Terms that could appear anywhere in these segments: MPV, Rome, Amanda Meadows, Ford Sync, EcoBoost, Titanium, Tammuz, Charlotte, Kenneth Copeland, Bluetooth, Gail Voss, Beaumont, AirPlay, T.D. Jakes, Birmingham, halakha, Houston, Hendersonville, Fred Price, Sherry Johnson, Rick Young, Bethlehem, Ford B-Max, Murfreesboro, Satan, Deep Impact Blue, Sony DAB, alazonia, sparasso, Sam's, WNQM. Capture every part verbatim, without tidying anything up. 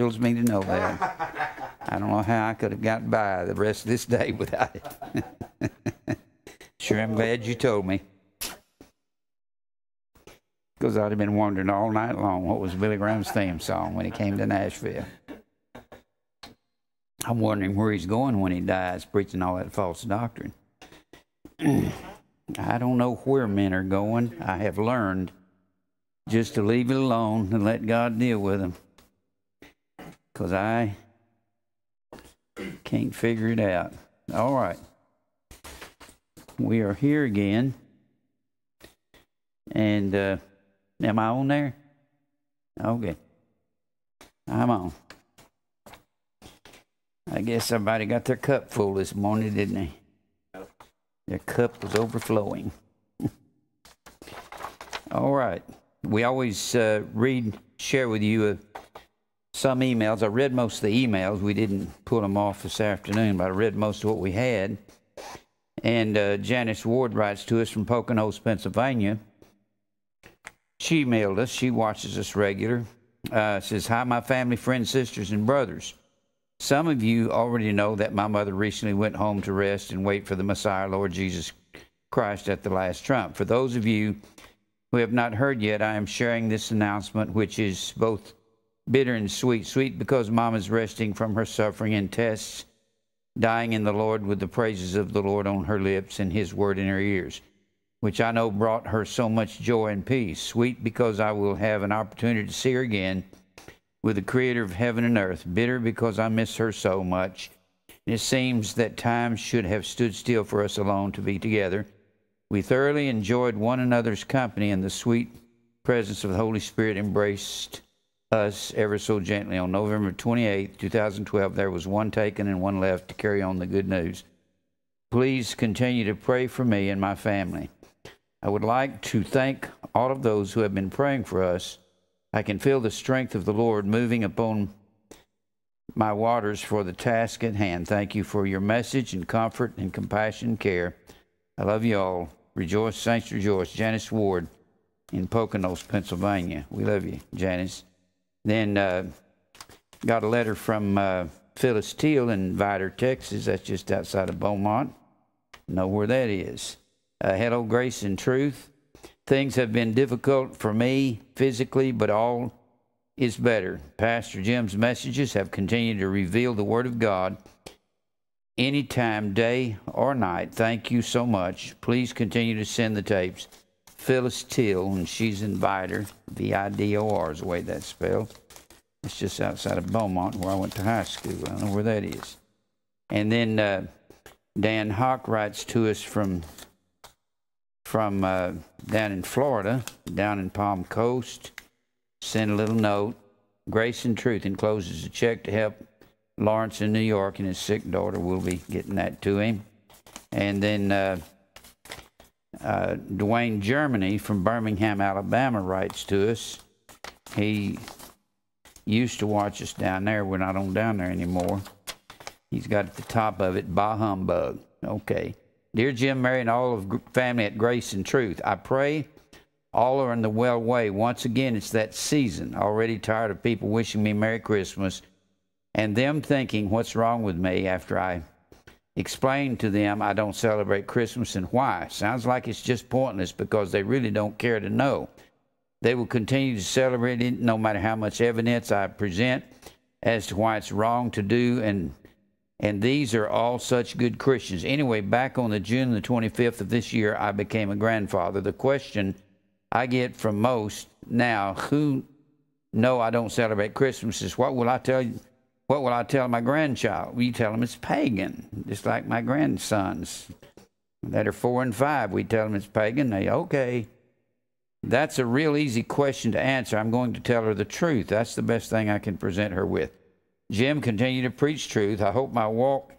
Thrills me to know that. I don't know how I could have gotten by the rest of this day without it. Sure, I'm glad you told me. Because I'd have been wondering all night long what was Billy Graham's theme song when he came to Nashville. I'm wondering where he's going when he dies, preaching all that false doctrine. I don't know where men are going. I have learned just to leave it alone and let God deal with them. Because I can't figure it out. All right. We are here again. And uh, am I on there? Okay. I'm on. I guess somebody got their cup full this morning, didn't they? Their cup was overflowing. All right. We always uh, read, share with you uh, some emails. I read most of the emails. We didn't pull them off this afternoon, but I read most of what we had. And uh, Janice Ward writes to us from Poconos, Pennsylvania. She mailed us. She watches us regular. Uh, says, hi, my family, friends, sisters, and brothers. Some of you already know that my mother recently went home to rest and wait for the Messiah, Lord Jesus Christ, at the last trump. For those of you who have not heard yet, I am sharing this announcement, which is both bitter and sweet. Sweet because Mom is resting from her suffering and tests, dying in the Lord with the praises of the Lord on her lips and His word in her ears, which I know brought her so much joy and peace. Sweet because I will have an opportunity to see her again with the Creator of heaven and earth. Bitter because I miss her so much. And it seems that time should have stood still for us alone to be together. We thoroughly enjoyed one another's company, and the sweet presence of the Holy Spirit embraced us ever so gently. On November twenty-eighth, two thousand twelve, there was one taken and one left to carry on the good news. Please continue to pray for me and my family. I would like to thank all of those who have been praying for us. I can feel the strength of the Lord moving upon my waters for the task at hand. Thank you for your message and comfort and compassion and care. I love you all. Rejoice, saints, rejoice. Janice Ward in Poconos, Pennsylvania. We love you, Janice. Then uh, got a letter from uh, Phyllis Teal in Vidor, Texas. That's just outside of Beaumont. Know where that is. Uh, hello, Grace and Truth. Things have been difficult for me physically, but all is better. Pastor Jim's messages have continued to reveal the Word of God anytime, day or night. Thank you so much. Please continue to send the tapes. Phyllis Teal, and she's in Vidor. V I D O R is the way that's spelled. It's just outside of Beaumont where I went to high school. I don't know where that is. And then uh, Dan Hawk writes to us from... from uh, down in Florida, down in Palm Coast, sent a little note, Grace and Truth, encloses a check to help Lawrence in New York and his sick daughter. We'll be getting that to him. And then uh, uh, Dwayne Germany from Birmingham, Alabama, writes to us. He used to watch us down there. We're not on down there anymore. He's got at the top of it, bah humbug. Okay. Dear Jim, Mary, and all of family at Grace and Truth, I pray all are in the well way. Once again, it's that season. Already tired of people wishing me Merry Christmas and them thinking what's wrong with me after I explain to them I don't celebrate Christmas and why. Sounds like it's just pointless because they really don't care to know. They will continue to celebrate it no matter how much evidence I present as to why it's wrong to do, and And these are all such good Christians. Anyway, back on the June the twenty-fifth of this year, I became a grandfather. The question I get from most now who know I don't celebrate Christmas is, what will I tell you? What will I tell my grandchild? We tell them it's pagan, just like my grandsons that are four and five. We tell them it's pagan. They, okay. That's a real easy question to answer. I'm going to tell her the truth. That's the best thing I can present her with. Jim, continue to preach truth. I hope my walk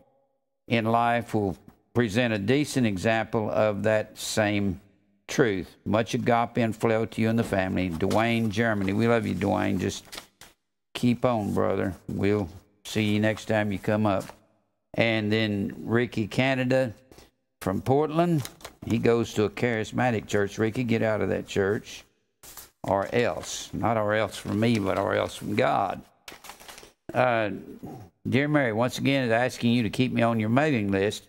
in life will present a decent example of that same truth. Much agape and flow to you and the family. Dwayne Germany. We love you, Dwayne. Just keep on, brother. We'll see you next time you come up. And then Ricky Canada from Portland. He goes to a charismatic church. Ricky, get out of that church or else. Not or else from me, but or else from God. Uh, Dear Mary, once again is asking you to keep me on your mailing list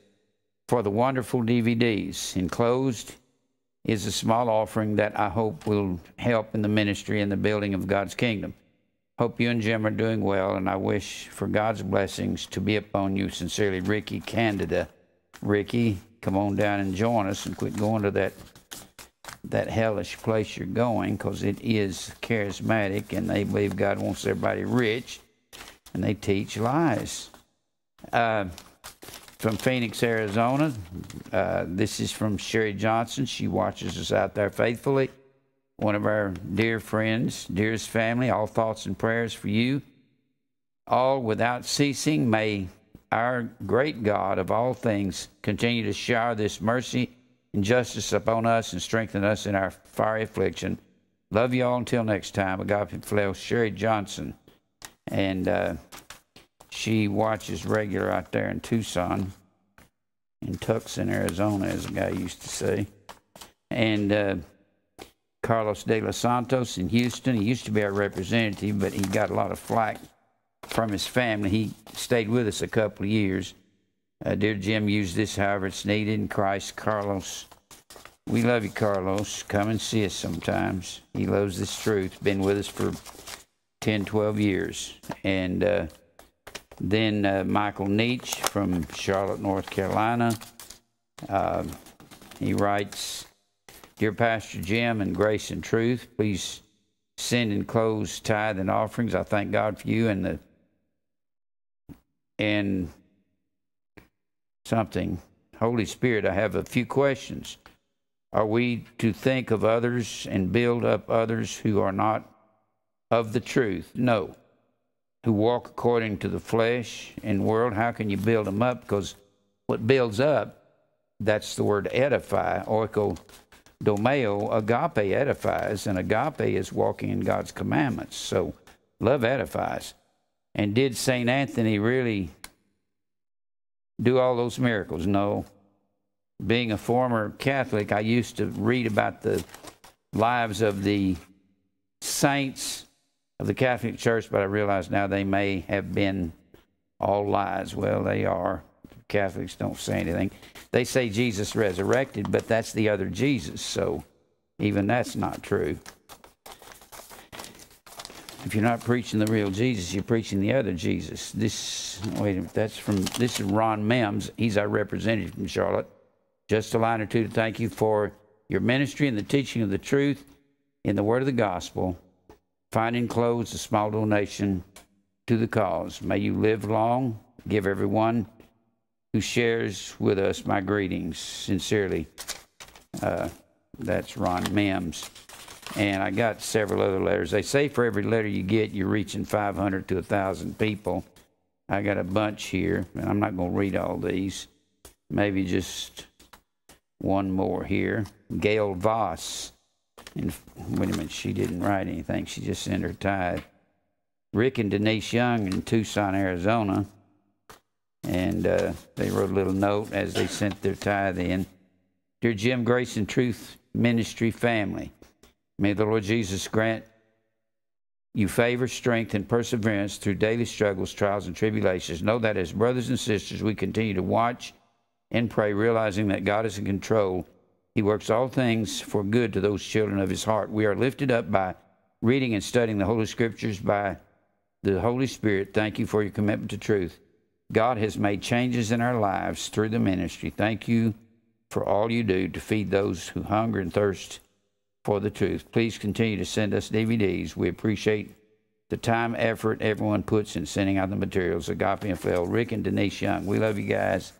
for the wonderful D V Ds. Enclosed is a small offering that I hope will help in the ministry and the building of God's kingdom. Hope you and Jim are doing well, and I wish for God's blessings to be upon you. Sincerely, Ricky Canada. Ricky, come on down and join us and quit going to that that hellish place you're going, because it is charismatic, and they believe God wants everybody rich, and they teach lies. Uh, from Phoenix, Arizona, uh, this is from Sherry Johnson. She watches us out there faithfully. One of our dear friends, dearest family, all thoughts and prayers for you. All without ceasing, may our great God of all things continue to shower this mercy and justice upon us and strengthen us in our fiery affliction. Love you all until next time. Agape Phileo, Sherry Johnson. And uh, she watches regular out there in Tucson, in Tucson, Arizona, as a guy used to say. And uh, Carlos de los Santos in Houston. He used to be our representative, but he got a lot of flack from his family. He stayed with us a couple of years. Uh, dear Jim, use this however it's needed in Christ. Carlos, we love you, Carlos. Come and see us sometimes. He loves this truth. Been with us for ten, twelve years. And uh, then uh, Michael Nietzsche from Charlotte, North Carolina. Uh, he writes, Dear Pastor Jim and Grace and Truth, please send enclosed tithe and offerings. I thank God for you and the and something. Holy Spirit, I have a few questions. Are we to think of others and build up others who are not of the truth? No. Who walk according to the flesh and world? How can you build them up? Because what builds up, that's the word edify, oikodomeo. Agape edifies, and agape is walking in God's commandments. So love edifies. And did Saint Anthony really do all those miracles? No. Being a former Catholic, I used to read about the lives of the saints of the Catholic Church, but I realize now they may have been all lies. Well, they are. Catholics don't say anything. They say Jesus resurrected, but that's the other Jesus, so even that's not true. If you're not preaching the real Jesus, you're preaching the other Jesus. This, wait a minute, that's from, this is Ron Mims. He's our representative from Charlotte. Just a line or two to thank you for your ministry and the teaching of the truth in the word of the gospel. Find enclosed a small donation to the cause. May you live long. Give everyone who shares with us my greetings. Sincerely, uh, that's Ron Mims. And I got several other letters. They say for every letter you get, you're reaching five hundred to a thousand people. I got a bunch here, and I'm not going to read all these. Maybe just one more here. Gail Voss. And wait a minute, she didn't write anything. She just sent her tithe. Rick and Denise Young in Tucson, Arizona. And uh, they wrote a little note as they sent their tithe in. Dear Jim, Grace and Truth Ministry family, may the Lord Jesus grant you favor, strength, and perseverance through daily struggles, trials, and tribulations. Know that as brothers and sisters, we continue to watch and pray, realizing that God is in control. He works all things for good to those children of his heart. We are lifted up by reading and studying the Holy Scriptures by the Holy Spirit. Thank you for your commitment to truth. God has made changes in our lives through the ministry. Thank you for all you do to feed those who hunger and thirst for the truth. Please continue to send us D V Ds. We appreciate the time, effort everyone puts in sending out the materials. Agape and Phil, Rick and Denise Young. We love you guys.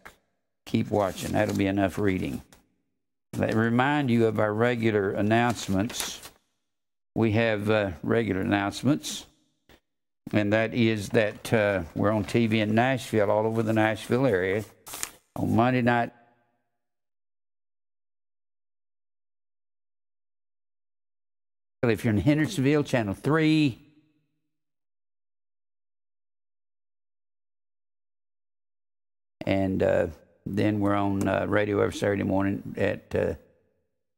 Keep watching. That'll be enough reading. Let remind you of our regular announcements. We have uh, regular announcements, and that is that uh, we're on T V in Nashville, all over the Nashville area, on Monday night. If you're in Hendersonville, Channel three. And Uh, then we're on uh, radio every Saturday morning at uh,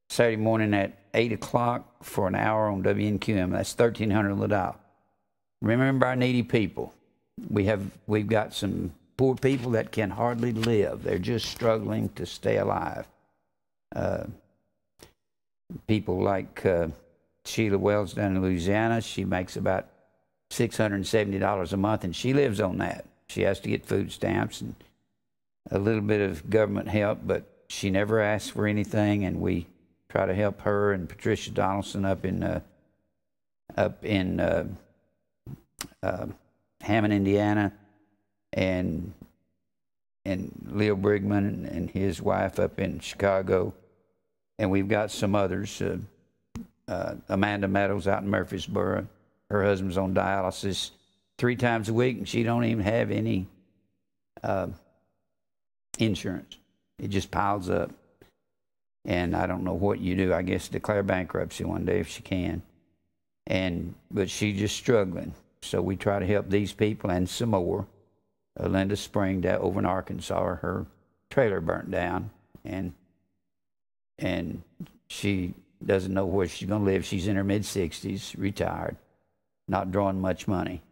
Saturday morning at eight o'clock for an hour on W N Q M. That's thirteen hundred on the dial. Remember our needy people. we have we've got some poor people that can hardly live. They're just struggling to stay alive. Uh, people like uh, Sheila Wells down in Louisiana, she makes about six hundred seventy dollars a month, and she lives on that. She has to get food stamps and a little bit of government help, but she never asks for anything, and we try to help her. And Patricia Donaldson up in uh, up in uh, uh, Hammond, Indiana, and and Leo Brigman and his wife up in Chicago, and we've got some others. Uh, uh, Amanda Meadows out in Murfreesboro, her husband's on dialysis three times a week, and she don't even have any uh, insurance. It just piles up, and I don't know what you do. I guess declare bankruptcy one day if she can, and but she's just struggling. So we try to help these people and some more. Uh, Linda Spring over in Arkansas, her trailer burnt down, and and she doesn't know where she's going to live. She's in her mid sixties, retired, not drawing much money,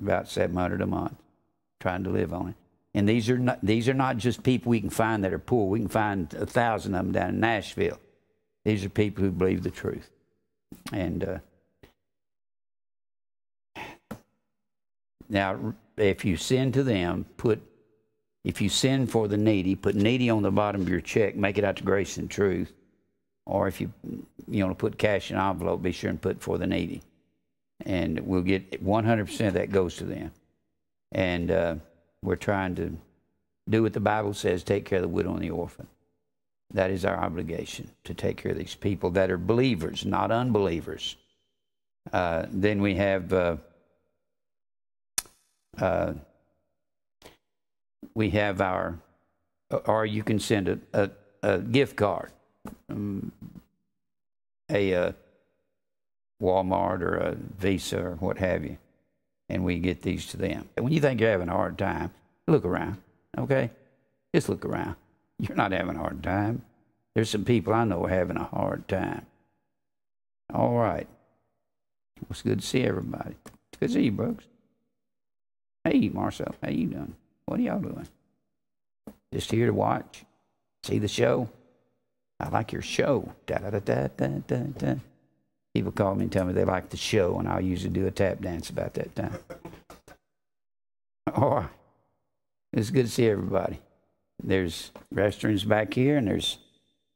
about seven hundred dollars a month, trying to live on it. And these are not, these are not just people we can find that are poor. We can find a thousand of them down in Nashville. These are people who believe the truth. And uh, now, if you send to them, put, if you send for the needy, put needy on the bottom of your check, make it out to Grace and Truth. Or if you, you know, put cash in an envelope, be sure and put for the needy. And we'll get one hundred percent of that goes to them. And uh, we're trying to do what the Bible says, take care of the widow and the orphan. That is our obligation, to take care of these people that are believers, not unbelievers. Uh, then we have... Uh, Uh, we have our, or you can send a, a, a gift card, um, a, a Walmart or a Visa or what have you, and we get these to them. When you think you're having a hard time, look around, okay? Just look around. You're not having a hard time. There's some people I know are having a hard time. All right. Well, it's good to see everybody. It's good to see you, Brooks. Hey, Marcel, how you doing? What are y'all doing? Just here to watch, see the show. I like your show. Da, da, da, da, da, da, da. People call me and tell me they like the show, and I'll usually do a tap dance about that time. All right. It's good to see everybody. There's restrooms back here, and there's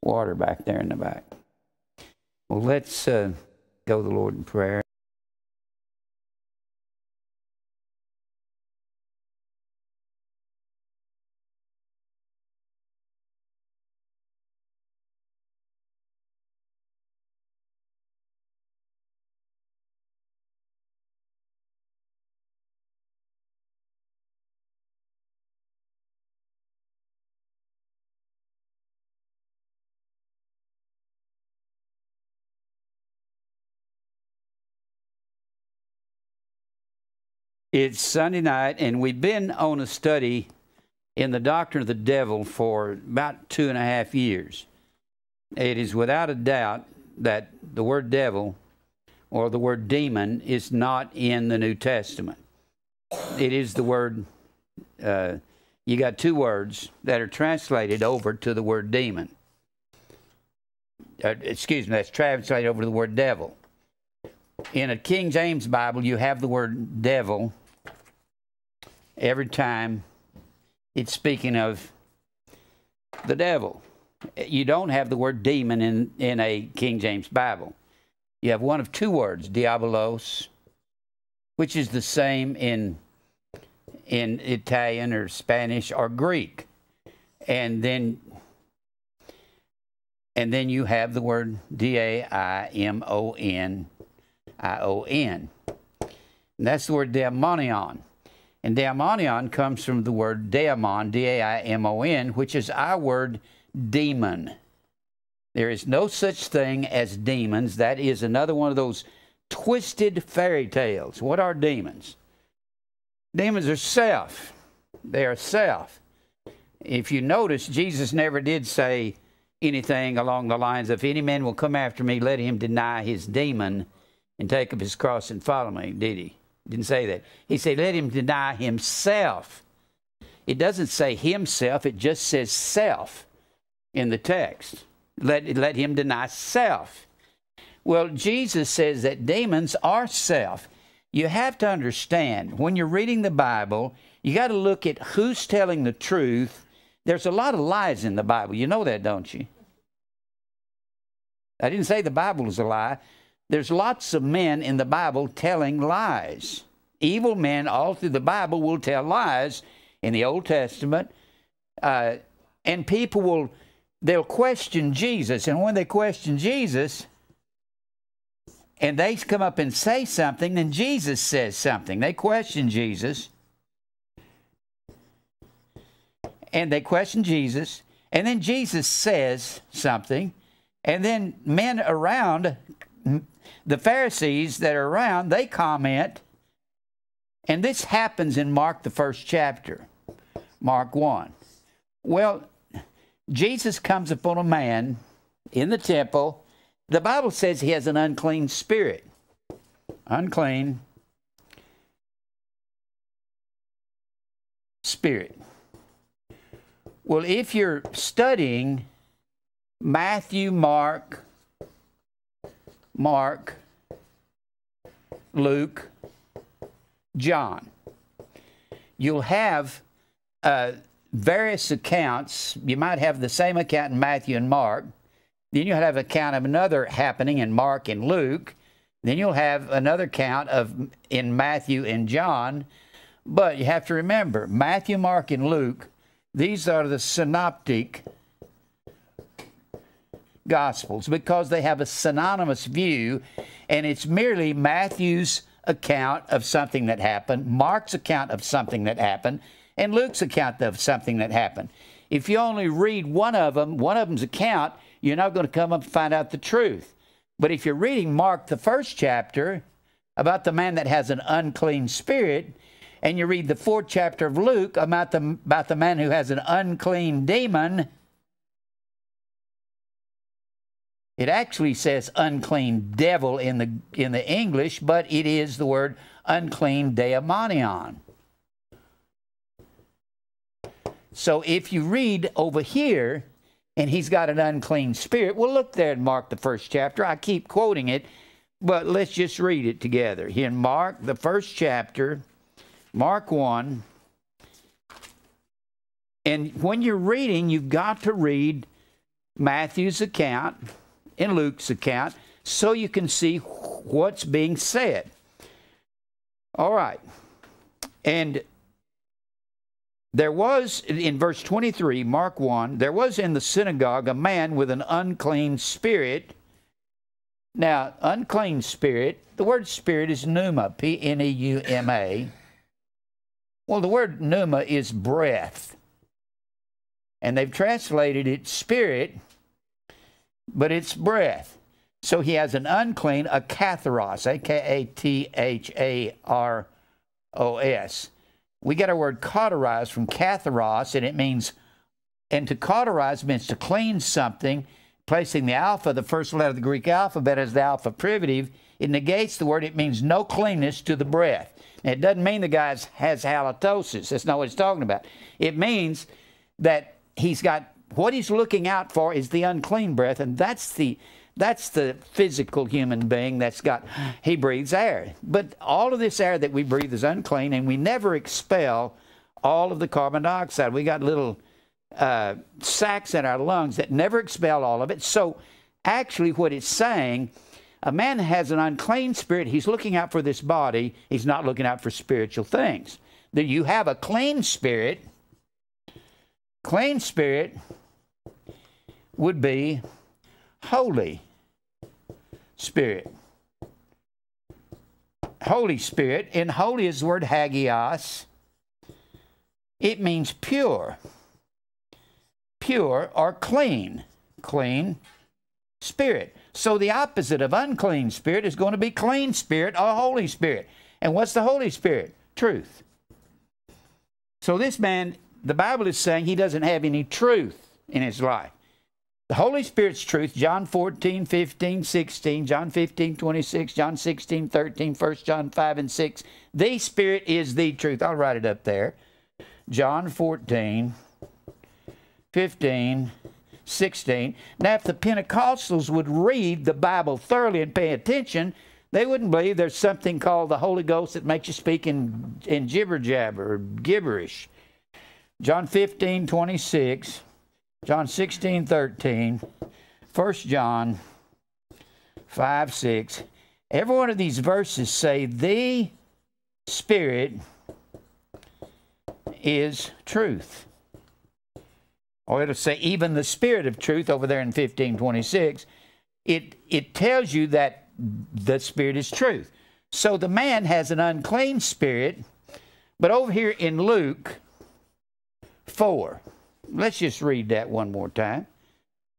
water back there in the back. Well, let's uh, go to the Lord in prayer. It's Sunday night, and we've been on a study in the doctrine of the devil for about two and a half years. It is without a doubt that the word devil or the word demon is not in the New Testament. It is the word, uh, you got two words that are translated over to the word demon. Uh, excuse me, that's translated over to the word devil. In a King James Bible, you have the word devil every time it's speaking of the devil. You don't have the word demon in, in a King James Bible. You have one of two words, diabolos, which is the same in, in Italian or Spanish or Greek. And then, and then you have the word D A I M O N, I O N. And that's the word daimonion. And daimonion comes from the word daimon, D A I M O N, which is our word demon. There is no such thing as demons. That is another one of those twisted fairy tales. What are demons? Demons are self. They are self. If you notice, Jesus never did say anything along the lines of, if any man will come after me, let him deny his demon and take up his cross and follow me, did he? Didn't say that. He said, let him deny himself. It doesn't say himself. It just says self in the text. Let, let him deny self. Well, Jesus says that demons are self. You have to understand, when you're reading the Bible, you got to look at who's telling the truth. There's a lot of lies in the Bible. You know that, don't you? I didn't say the Bible is a lie. There's lots of men in the Bible telling lies. Evil men all through the Bible will tell lies in the Old Testament. Uh, and people will, they'll question Jesus. And when they question Jesus, and they come up and say something, then Jesus says something. They question Jesus. And they question Jesus. And then Jesus says something. And then men around, the Pharisees that are around, they comment. And this happens in Mark, the first chapter, Mark one. Well, Jesus comes upon a man in the temple. The Bible says he has an unclean spirit. Unclean spirit. Well, if you're studying Matthew, Mark, Mark, Luke, John, you'll have uh, various accounts. You might have the same account in Matthew and Mark. Then you'll have an account of another happening in Mark and Luke. Then you'll have another account of in Matthew and John. But you have to remember, Matthew, Mark, and Luke, these are the synoptic Gospels because they have a synonymous view, and it's merely Matthew's account of something that happened, Mark's account of something that happened, and Luke's account of something that happened. If you only read one of them, one of them's account, you're not going to come up and find out the truth. But if you're reading Mark, the first chapter, about the man that has an unclean spirit, and you read the fourth chapter of Luke about the, about the man who has an unclean demon, it actually says unclean devil in the, in the English, but it is the word unclean daemonion. So if you read over here, and he's got an unclean spirit, well, look there in Mark, the first chapter. I keep quoting it, but let's just read it together. Here in Mark, the first chapter, Mark one. And when you're reading, you've got to read Matthew's account and Luke's account so you can see what's being said. All right. And there was, in verse twenty-three, Mark one, there was in the synagogue a man with an unclean spirit. Now, unclean spirit, the word spirit is pneuma, P N E U M A. Well, the word pneuma is breath. And they've translated it spirit, but it's breath. So he has an unclean, a katharos, A K A T H A R O S. We got our word cauterize from katharos, and it means, and to cauterize means to clean something, placing the alpha, the first letter of the Greek alphabet, as the alpha privative. It negates the word. It means no cleanness to the breath. Now, it doesn't mean the guy has halitosis. That's not what it's talking about. It means that he's got, what he's looking out for is the unclean breath, and that's the, that's the physical human being that's got, he breathes air. But all of this air that we breathe is unclean, and we never expel all of the carbon dioxide. We got little uh, sacs in our lungs that never expel all of it. So actually what it's saying, a man has an unclean spirit. He's looking out for this body. He's not looking out for spiritual things. That you have a clean spirit. Clean spirit would be holy Spirit. Holy Spirit, and holy is the word hagios. It means pure, pure or clean, clean spirit. So the opposite of unclean spirit is going to be clean spirit or Holy Spirit. And what's the Holy Spirit? Truth. So this man, the Bible is saying he doesn't have any truth in his life. The Holy Spirit's truth, John fourteen, fifteen, sixteen, John fifteen, twenty-six, John sixteen, thirteen, First John five and six. The Spirit is the truth. I'll write it up there. John fourteen, fifteen, sixteen. Now, if the Pentecostals would read the Bible thoroughly and pay attention, they wouldn't believe there's something called the Holy Ghost that makes you speak in, in gibber-jabber or gibberish. John fifteen, twenty-six. John sixteen, thirteen, First John five, six. Every one of these verses say the Spirit is truth. Or it'll say even the Spirit of truth over there in fifteen twenty-six. It, it tells you that the Spirit is truth. So the man has an unclean spirit, but over here in Luke four... Let's just read that one more time.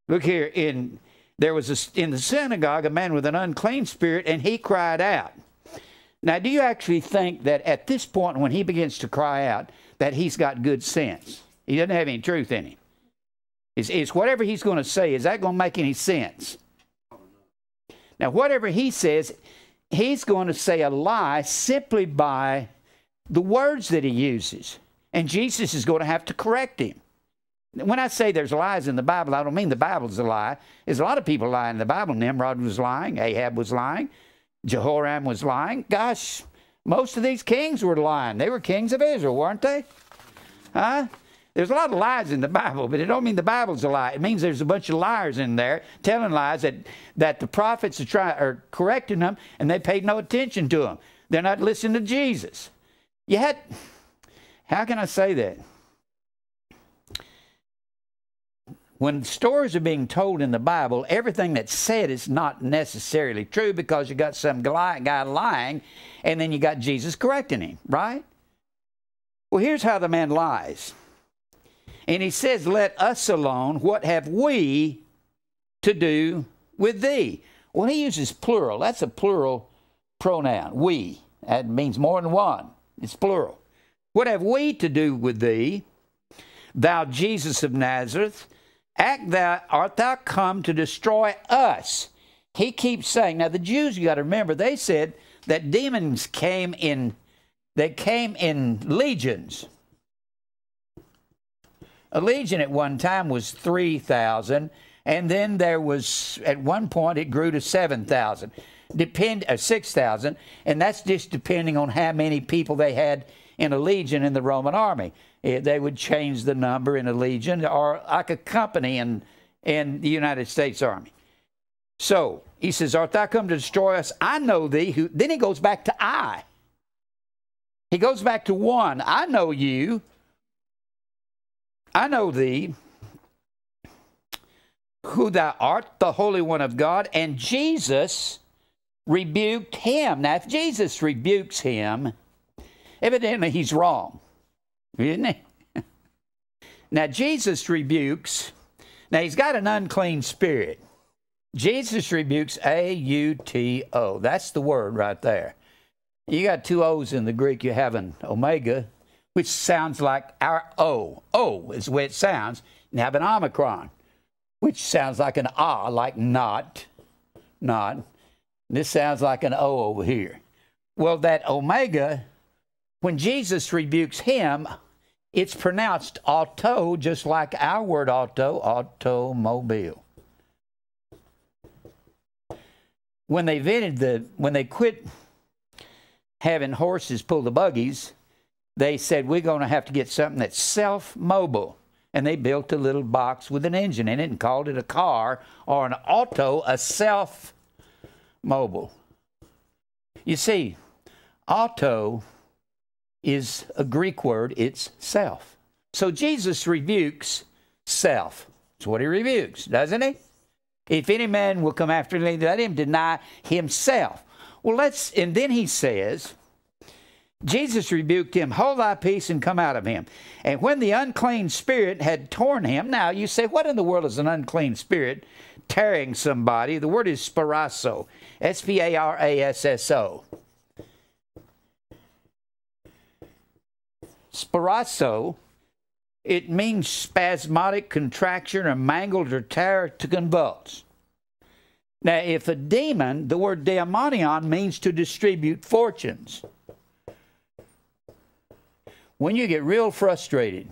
Look here. In there was a, in the synagogue a man with an unclean spirit, and he cried out. Now, do you actually think that at this point, when he begins to cry out, that he's got good sense? He doesn't have any truth in him. Is is whatever he's going to say, is that going to make any sense? Now, whatever he says, he's going to say a lie simply by the words that he uses, and Jesus is going to have to correct him. When I say there's lies in the Bible, I don't mean the Bible's a lie. There's a lot of people lying in the Bible. Nimrod was lying. Ahab was lying. Jehoram was lying. Gosh, most of these kings were lying. They were kings of Israel, weren't they? Huh? There's a lot of lies in the Bible, but it don't mean the Bible's a lie. It means there's a bunch of liars in there telling lies that, that the prophets are, try, are correcting them, and they paid no attention to them. They're not listening to Jesus. Yet, how can I say that? When stories are being told in the Bible, everything that's said is not necessarily true because you got some guy lying and then you got Jesus correcting him, right? Well, here's how the man lies. And he says, "Let us alone. What have we to do with thee?" Well, he uses plural. That's a plural pronoun, we. That means more than one. It's plural. "What have we to do with thee, thou Jesus of Nazareth? Act thou, art thou come to destroy us?" He keeps saying. Now, the Jews, you got to remember, they said that demons came in, they came in legions. A legion at one time was three thousand, and then there was, at one point, it grew to seven thousand, depend, uh, six thousand, and that's just depending on how many people they had in a legion in the Roman army. It, they would change the number in a legion or like a company in, in the United States Army. So he says, "Art thou come to destroy us? I know thee." Who, then he goes back to I. He goes back to one. I know you. I know thee, who thou art, the Holy One of God. And Jesus rebuked him. Now, if Jesus rebukes him, evidently he's wrong. Isn't he? Now, Jesus rebukes. Now, he's got an unclean spirit. Jesus rebukes, A U T O. That's the word right there. You got two O's in the Greek. You have an omega, which sounds like our O. O is the way it sounds. You have an omicron, which sounds like an ah, like not, not. This sounds like an O over here. Well, that omega, when Jesus rebukes him, it's pronounced auto, just like our word auto, automobile. When they invented the, when they quit having horses pull the buggies, they said, "We're going to have to get something that's self-mobile." And they built a little box with an engine in it and called it a car or an auto, a self-mobile. You see, auto is a Greek word, it's self. So Jesus rebukes self. That's what he rebukes, doesn't he? "If any man will come after me, let him deny himself." Well, let's, and then he says, Jesus rebuked him, "Hold thy peace and come out of him." And when the unclean spirit had torn him, now you say, what in the world is an unclean spirit tearing somebody? The word is sparasso, S P A R A S S O. Sparasso It means spasmodic contraction or mangled or tear, to convulse. Now, if a demon, the word daimonion means to distribute fortunes. When you get real frustrated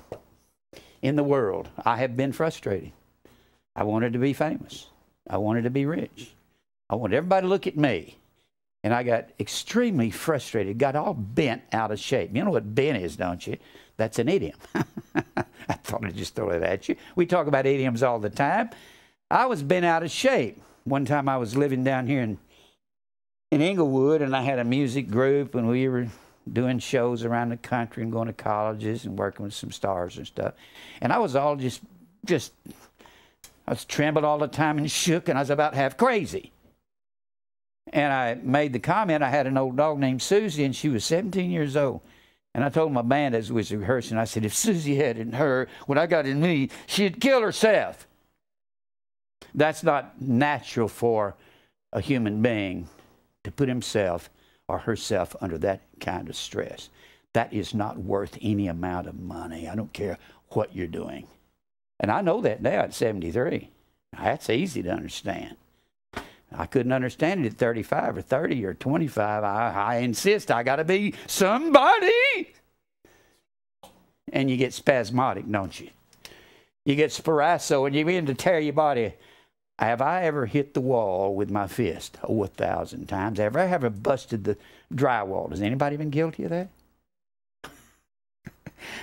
in the world, I have been frustrated. I wanted to be famous. I wanted to be rich. I wanted everybody to look at me. And I got extremely frustrated, got all bent out of shape. You know what bent is, don't you? That's an idiom. I thought I'd just throw that at you. We talk about idioms all the time. I was bent out of shape. One time I was living down here in, in Inglewood, and I had a music group, and we were doing shows around the country and going to colleges and working with some stars and stuff. And I was all just, just, I was trembling all the time and shook, and I was about half crazy. And I made the comment, I had an old dog named Susie, and she was seventeen years old. And I told my band as we was rehearsing, I said, if Susie had in her when I got in me, she'd kill herself. That's not natural for a human being to put himself or herself under that kind of stress. That is not worth any amount of money. I don't care what you're doing. And I know that now at seventy-three. That's easy to understand. I couldn't understand it at thirty-five or thirty or twenty-five. I, I insist I got to be somebody. And you get spasmodic, don't you? You get sparazo and you begin to tear your body. Have I ever hit the wall with my fist? Oh, a thousand times. Have I ever busted the drywall? Has anybody been guilty of that?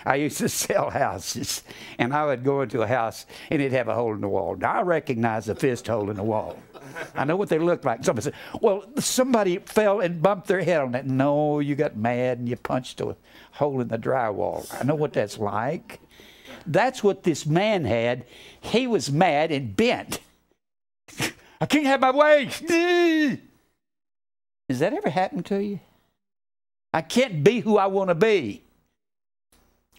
I used to sell houses, and I would go into a house, and it'd have a hole in the wall. Now, I recognize the fist hole in the wall. I know what they look like. Somebody said, well, somebody fell and bumped their head on that. No, you got mad, and you punched a hole in the drywall. I know what that's like. That's what this man had. He was mad and bent. I can't have my way. Has that ever happened to you? I can't be who I want to be.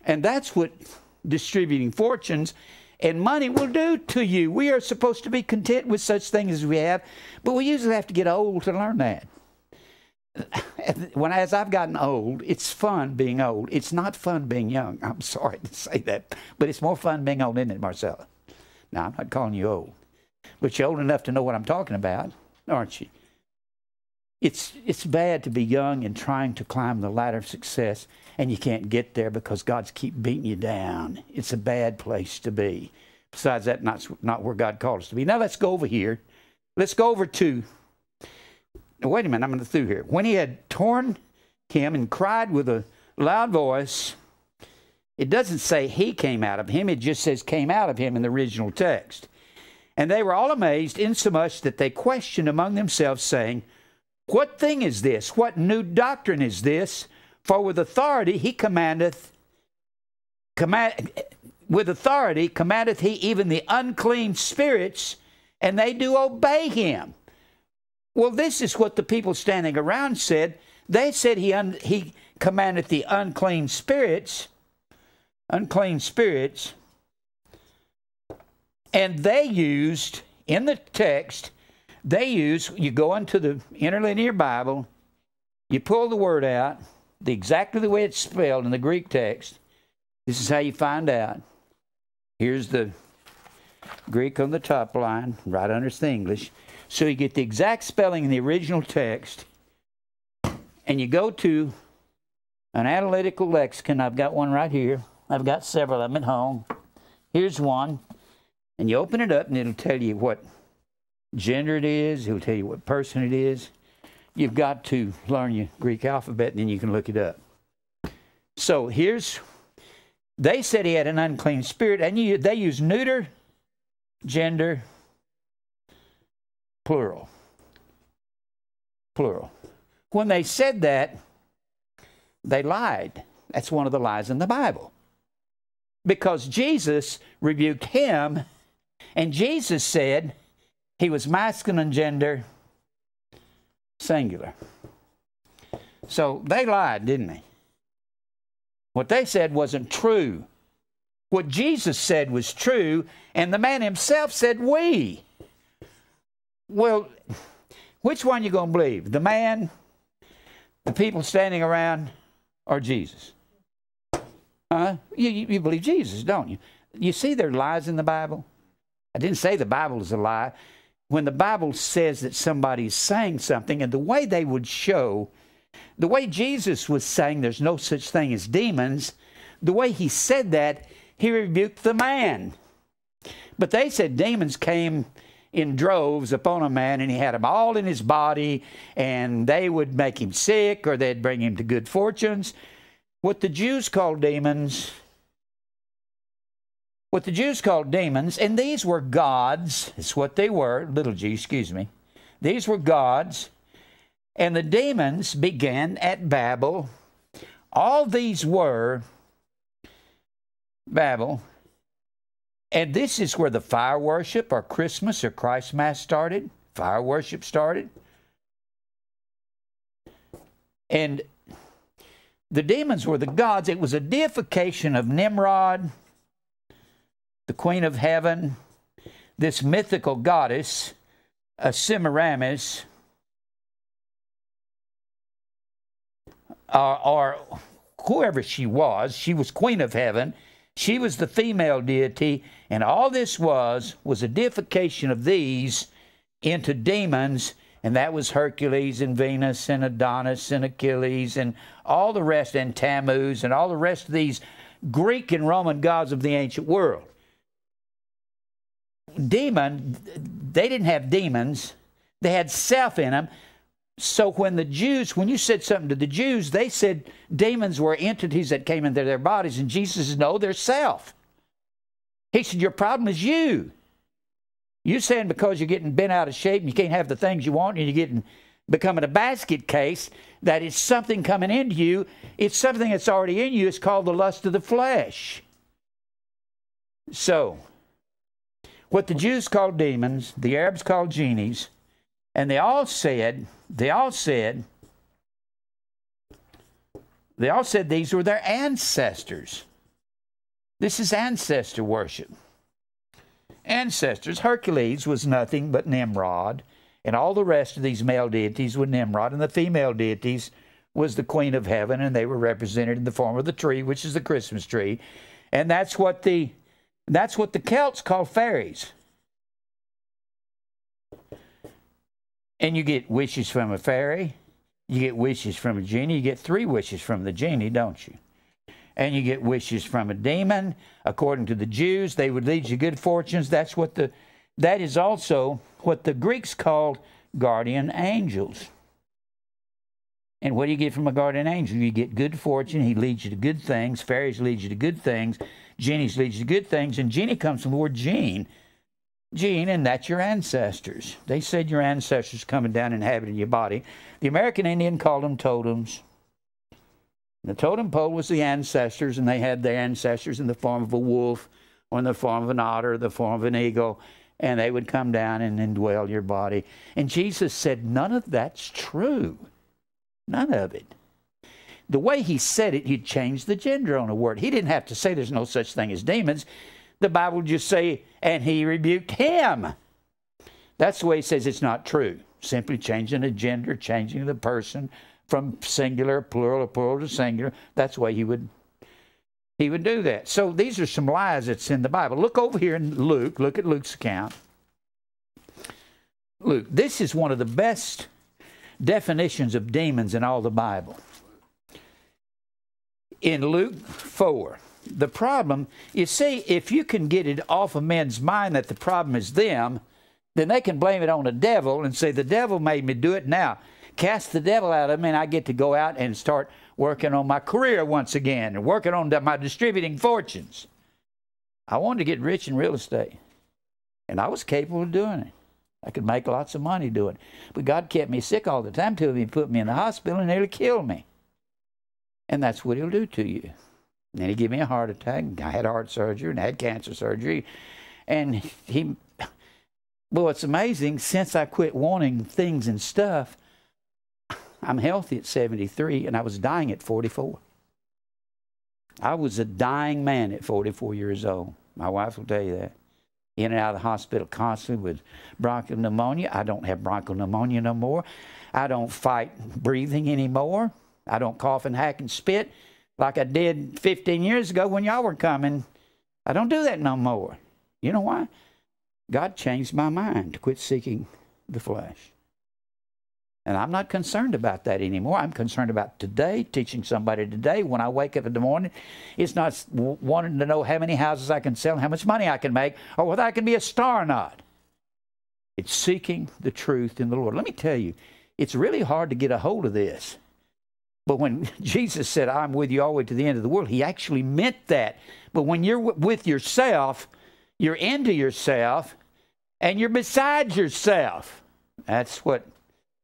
And that's what distributing fortunes and money will do to you. We are supposed to be content with such things as we have, but we usually have to get old to learn that. When, as I've gotten old, it's fun being old. It's not fun being young. I'm sorry to say that, but it's more fun being old, isn't it, Marcella? Now, I'm not calling you old, but you're old enough to know what I'm talking about, aren't you? It's, it's bad to be young and trying to climb the ladder of success, and you can't get there because God's keep beating you down. It's a bad place to be. Besides that, not, not where God called us to be. Now let's go over here. Let's go over to, now wait a minute, I'm going to through here. When he had torn him and cried with a loud voice, it doesn't say he came out of him. It just says came out of him in the original text. And they were all amazed, insomuch that they questioned among themselves, saying, what thing is this? What new doctrine is this? For with authority he commandeth, command, with authority commandeth he even the unclean spirits, and they do obey him. Well, this is what the people standing around said. They said he, un, he commandeth the unclean spirits, unclean spirits, and they used, in the text, they use, you go into the interlinear Bible, you pull the word out, the, exactly the way it's spelled in the Greek text. This is how you find out. Here's the Greek on the top line, right under the English. So you get the exact spelling in the original text, and you go to an analytical lexicon. I've got one right here. I've got several of them at home. Here's one, and you open it up, and it'll tell you what gender it is. It'll tell you what person it is. You've got to learn your Greek alphabet, and then you can look it up. So here's, they said he had an unclean spirit, and you, they use neuter, gender, plural. Plural. When they said that, they lied. That's one of the lies in the Bible. Because Jesus rebuked him, and Jesus said he was masculine gender, singular. So they lied, didn't they? What they said wasn't true. What Jesus said was true, and the man himself said we. Well, which one you going to believe? The man, the people standing around, or Jesus? Huh? You, you, you believe Jesus, don't you? You see there are lies in the Bible. I didn't say the Bible is a lie. When the Bible says that somebody's saying something, and the way they would show, the way Jesus was saying there's no such thing as demons, the way he said that, he rebuked the man. But they said demons came in droves upon a man, and he had them all in his body, and they would make him sick, or they'd bring him to good fortunes. What the Jews called demons, what the Jews called demons, and these were gods, it's what they were, little g, excuse me. These were gods, and the demons began at Babel. All these were Babel. And this is where the fire worship or Christmas or Christ Mass started. Fire worship started. And the demons were the gods. It was a deification of Nimrod, the Queen of Heaven, this mythical goddess, Semiramis, or, or whoever she was. She was Queen of Heaven. She was the female deity, and all this was, was a deification of these into demons, and that was Hercules and Venus and Adonis and Achilles and all the rest, and Tammuz and all the rest of these Greek and Roman gods of the ancient world. Demon, they didn't have demons. They had self in them. So when the Jews, when you said something to the Jews, they said demons were entities that came into their bodies, and Jesus says, no, they're self. He said, your problem is you. You're saying because you're getting bent out of shape and you can't have the things you want and you're getting becoming a basket case, that it's something coming into you. It's something that's already in you. It's called the lust of the flesh. So, what the Jews called demons, the Arabs called genies, and they all said, they all said, they all said these were their ancestors. This is ancestor worship. Ancestors, Hercules was nothing but Nimrod, and all the rest of these male deities were Nimrod, and the female deities was the Queen of Heaven, and they were represented in the form of the tree, which is the Christmas tree. And that's what the, that's what the Celts call fairies. And you get wishes from a fairy, you get wishes from a genie, you get three wishes from the genie, don't you? And you get wishes from a demon. According to the Jews, they would lead you good fortunes. That's what the, that is also what the Greeks called guardian angels. And what do you get from a guardian angel? You get good fortune. He leads you to good things. Fairies lead you to good things. Genies lead you to good things. And genie comes from the word gene. Gene, and that's your ancestors. They said your ancestors coming down and inhabiting your body. The American Indian called them totems. The totem pole was the ancestors, and they had their ancestors in the form of a wolf or in the form of an otter or the form of an eagle, and they would come down and indwell your body. And Jesus said, none of that's true. None of it. The way he said it, he changed the gender on a word. He didn't have to say there's no such thing as demons. The Bible would just say, and he rebuked him. That's the way he says it's not true. Simply changing the gender, changing the person from singular, plural, plural to singular. That's the way he would, he would do that. So these are some lies that's in the Bible. Look over here in Luke. Look at Luke's account. Luke, this is one of the best definitions of demons in all the Bible. In Luke four. The problem, you see, if you can get it off of men's mind that the problem is them, then they can blame it on the devil and say, the devil made me do it. Now, cast the devil out of me, and I get to go out and start working on my career once again and working on my distributing fortunes. I wanted to get rich in real estate, and I was capable of doing it. I could make lots of money doing it. But God kept me sick all the time till he put me in the hospital and nearly killed me. And that's what he'll do to you. And then he gave me a heart attack, and I had heart surgery, and I had cancer surgery. And he, well, it's amazing, since I quit wanting things and stuff, I'm healthy at seventy-three, and I was dying at forty-four. I was a dying man at forty-four years old. My wife will tell you that. In and out of the hospital constantly with bronchial pneumonia. I don't have bronchial pneumonia no more. I don't fight breathing anymore. I don't cough and hack and spit. like I did fifteen years ago when y'all were coming. I don't do that no more. You know why? God changed my mind to quit seeking the flesh. And I'm not concerned about that anymore. I'm concerned about today, teaching somebody today. When I wake up in the morning, it's not wanting to know how many houses I can sell and how much money I can make or whether I can be a star or not. It's seeking the truth in the Lord. Let me tell you, it's really hard to get a hold of this. But when Jesus said, I'm with you all the way to the end of the world, he actually meant that. But when you're with yourself, you're into yourself, and you're beside yourself. That's what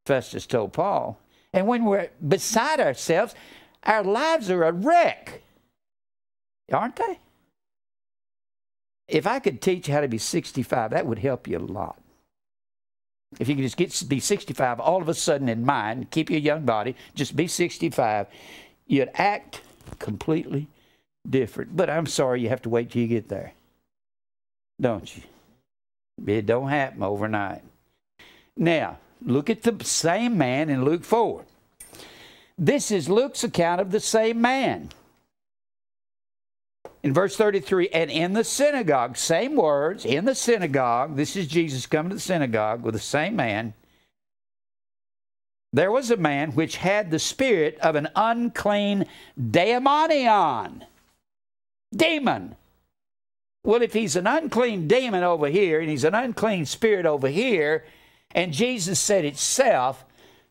Festus told Paul. And when we're beside ourselves, our lives are a wreck. Aren't they? If I could teach you how to be sixty-five, that would help you a lot. If you could just get to be sixty-five all of a sudden in mind, keep your young body, just be sixty-five, you'd act completely different. But I'm sorry, you have to wait till you get there, don't you? It don't happen overnight. Now, look at the same man in Luke four. This is Luke's account of the same man. In verse thirty-three, and in the synagogue, same words, in the synagogue, this is Jesus coming to the synagogue with the same man. There was a man which had the spirit of an unclean daemonion, demon. Well, if he's an unclean demon over here and he's an unclean spirit over here, and Jesus said itself,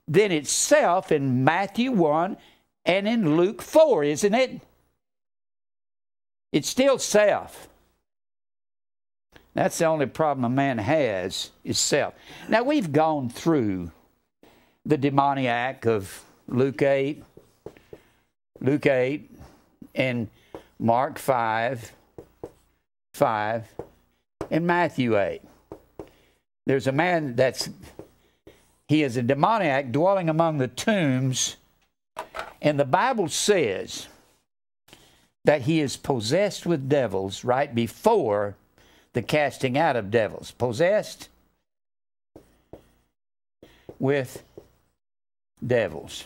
then itself in Matthew one and in Luke four, isn't it? It's still self. That's the only problem a man has, is self. Now, we've gone through the demoniac of Luke eight, Luke eight, and Mark five, five, and Matthew eight. There's a man that's, he is a demoniac dwelling among the tombs, and the Bible says that he is possessed with devils right before the casting out of devils. Possessed with devils.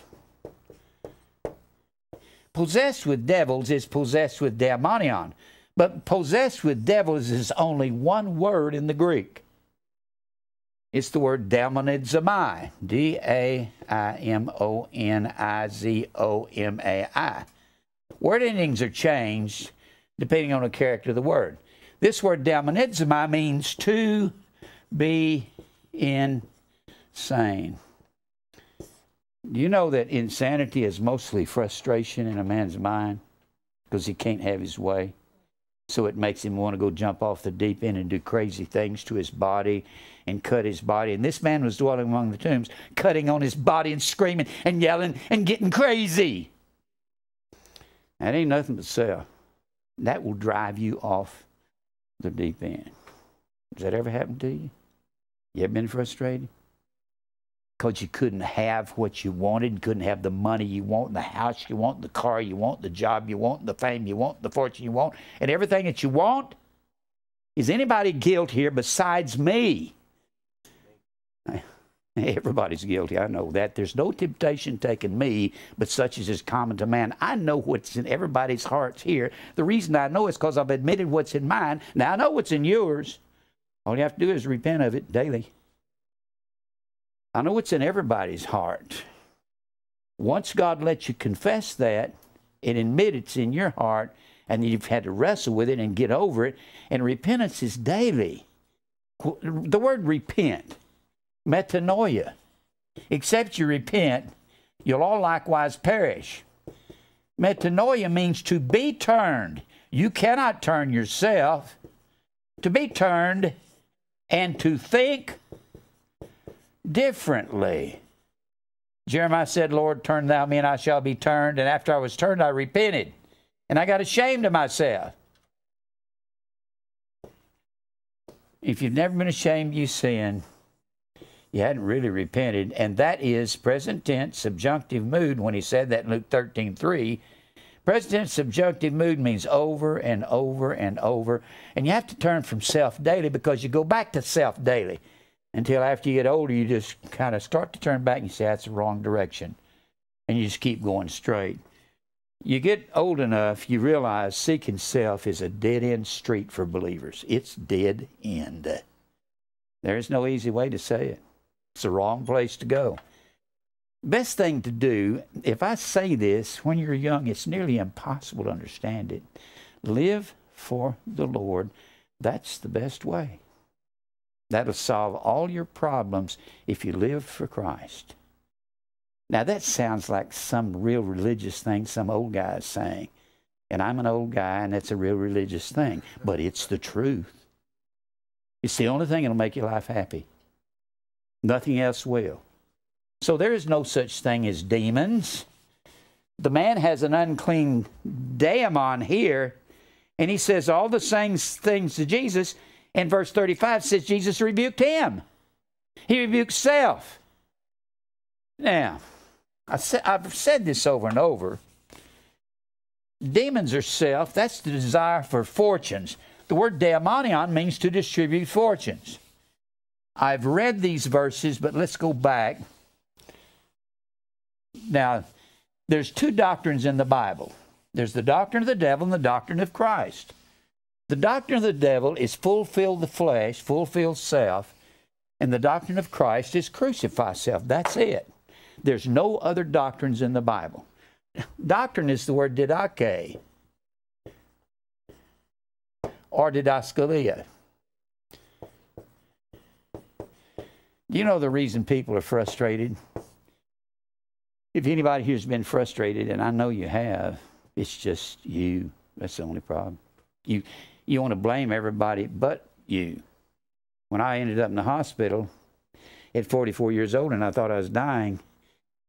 Possessed with devils is possessed with daemonion. But possessed with devils is only one word in the Greek. It's the word daemonizomai. D A I M O N I Z O M A I. Word endings are changed depending on the character of the word. This word daemonizomai means to be insane. Do you know that insanity is mostly frustration in a man's mind because he can't have his way? So it makes him want to go jump off the deep end and do crazy things to his body and cut his body. And this man was dwelling among the tombs, cutting on his body and screaming and yelling and getting crazy. That ain't nothing but self. That will drive you off the deep end. Does that ever happen to you? You ever been frustrated? Because you couldn't have what you wanted, couldn't have the money you want, the house you want, the car you want, the job you want, the fame you want, the fortune you want, and everything that you want? Is anybody guilty here besides me? Everybody's guilty. I know that. There's no temptation taking me, but such as is common to man. I know what's in everybody's hearts here. The reason I know is because I've admitted what's in mine. Now, I know what's in yours. All you have to do is repent of it daily. I know what's in everybody's heart. Once God lets you confess that and admit it's in your heart, and you've had to wrestle with it and get over it, and repentance is daily. The word repent, metanoia. Except you repent, you'll all likewise perish. Metanoia means to be turned. You cannot turn yourself. To be turned and to think differently. Jeremiah said, Lord, turn thou me, and I shall be turned. And after I was turned, I repented, and I got ashamed of myself. If you've never been ashamed, you sin. You hadn't really repented, and that is present tense subjunctive mood when he said that in Luke thirteen three. Present tense subjunctive mood means over and over and over, and you have to turn from self daily because you go back to self daily until after you get older you just kind of start to turn back and you say that's the wrong direction, and you just keep going straight. You get old enough, you realize seeking self is a dead-end street for believers. It's dead end. There is no easy way to say it. It's the wrong place to go. Best thing to do, if I say this, when you're young, it's nearly impossible to understand it. Live for the Lord. That's the best way. That'll solve all your problems if you live for Christ. Now, that sounds like some real religious thing some old guy is saying. And I'm an old guy, and that's a real religious thing. But it's the truth. It's the only thing that'll make your life happy. Nothing else will. So there is no such thing as demons. The man has an unclean daemon here, and he says all the same things to Jesus. And verse thirty-five says Jesus rebuked him. He rebuked self. Now, I said, I've said this over and over. Demons are self. That's the desire for fortunes. The word daimonion means to distribute fortunes. I've read these verses, but let's go back. Now, there's two doctrines in the Bible. There's the doctrine of the devil and the doctrine of Christ. The doctrine of the devil is fulfill the flesh, fulfill self, and the doctrine of Christ is crucify self. That's it. There's no other doctrines in the Bible. Doctrine is the word didache or didaskalia. Do you know the reason people are frustrated? If anybody here has been frustrated, and I know you have, it's just you. That's the only problem. You, you want to blame everybody but you. When I ended up in the hospital at forty-four years old, and I thought I was dying,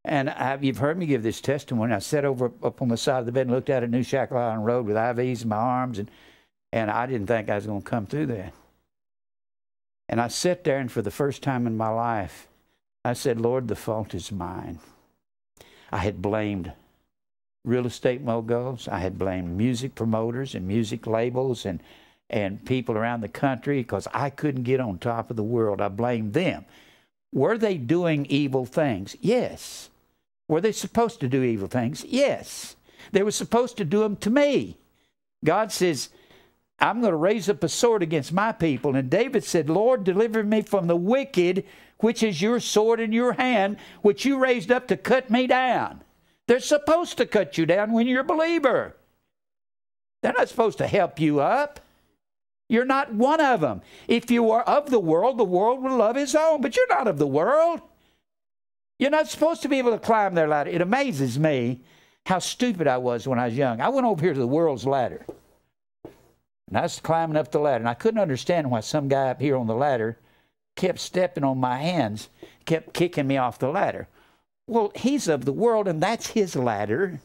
and I, you've heard me give this testimony. I sat over up on the side of the bed and looked out at New Shackle Island Road with I Vs in my arms, and, and I didn't think I was going to come through that. And I sat there, and for the first time in my life, I said, Lord, the fault is mine. I had blamed real estate moguls. I had blamed music promoters and music labels and, and people around the country because I couldn't get on top of the world. I blamed them. Were they doing evil things? Yes. Were they supposed to do evil things? Yes. They were supposed to do them to me. God says, I'm going to raise up a sword against my people. And David said, Lord, deliver me from the wicked, which is your sword in your hand, which you raised up to cut me down. They're supposed to cut you down when you're a believer. They're not supposed to help you up. You're not one of them. If you are of the world, the world will love his own. But you're not of the world. You're not supposed to be able to climb their ladder. It amazes me how stupid I was when I was young. I went over here to the world's ladder. And I was climbing up the ladder. And I couldn't understand why some guy up here on the ladder kept stepping on my hands, kept kicking me off the ladder. Well, he's of the world, and that's his ladder,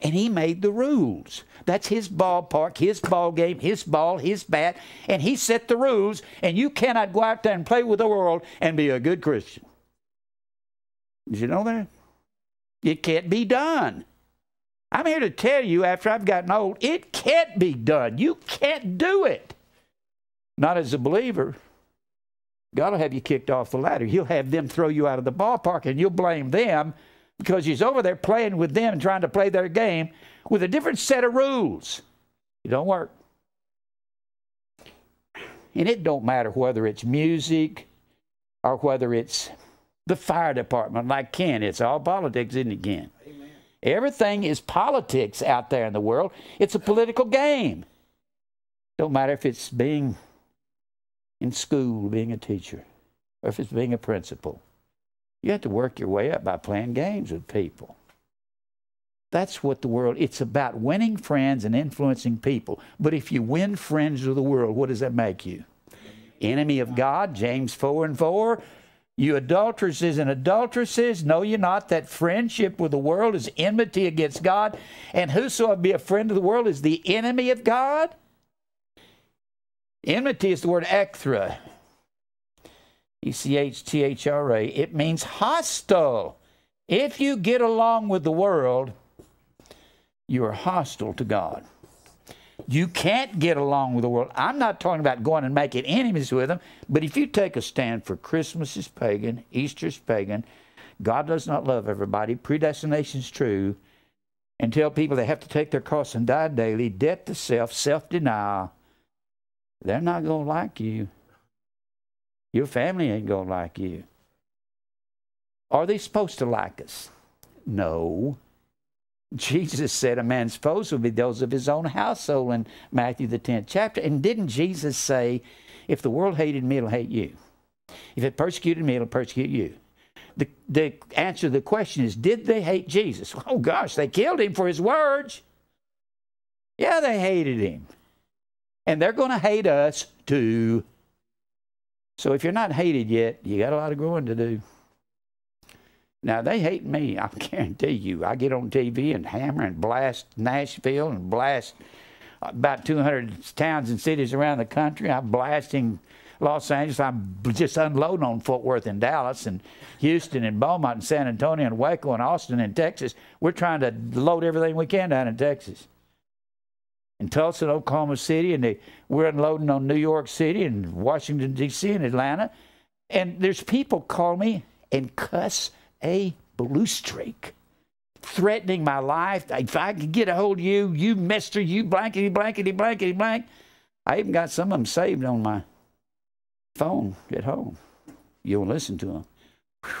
and he made the rules. That's his ballpark, his ball game, his ball, his bat, and he set the rules, and you cannot go out there and play with the world and be a good Christian. Did you know that? It can't be done. I'm here to tell you, after I've gotten old, it can't be done. You can't do it. Not as a believer. God will have you kicked off the ladder. He'll have them throw you out of the ballpark, and you'll blame them because he's over there playing with them and trying to play their game with a different set of rules. It don't work. And it don't matter whether it's music or whether it's the fire department like Ken. It's all politics, isn't it, Ken? Amen. Everything is politics out there in the world. It's a political game. Don't matter if it's being in school, being a teacher, or if it's being a principal. You have to work your way up by playing games with people. That's what the world, it's about winning friends and influencing people. But if you win friends of the world, what does that make you? Enemy of God, James four and four. You adulteresses and adulteresses, know you not that friendship with the world is enmity against God, and whosoever be a friend of the world is the enemy of God? Enmity is the word echthra, E C H T H R A. It means hostile. If you get along with the world, you are hostile to God. You can't get along with the world. I'm not talking about going and making enemies with them, but if you take a stand for Christmas is pagan, Easter's pagan, God does not love everybody, predestination is true, and tell people they have to take their cross and die daily, death to self, self-denial, they're not going to like you. Your family ain't going to like you. Are they supposed to like us? No. Jesus said a man's foes will be those of his own household in Matthew the tenth chapter. And didn't Jesus say, if the world hated me, it'll hate you. If it persecuted me, it'll persecute you. The, the answer to the question is, did they hate Jesus? Oh, gosh, they killed him for his words. Yeah, they hated him. And they're going to hate us too. So if you're not hated yet, you got a lot of growing to do. Now, they hate me, I guarantee you. I get on T V and hammer and blast Nashville and blast about two hundred towns and cities around the country. I'm blasting Los Angeles. I'm just unloading on Fort Worth and Dallas and Houston and Beaumont and San Antonio and Waco and Austin and Texas. We're trying to load everything we can down in Texas. In Tulsa and Oklahoma City, and they, we're unloading on New York City and Washington, D C and Atlanta. And there's people call me and cuss a blue streak, threatening my life. If I could get a hold of you, you mister, you blankety, blankety, blankety, blank. I even got some of them saved on my phone at home. You don't listen to them. Whew.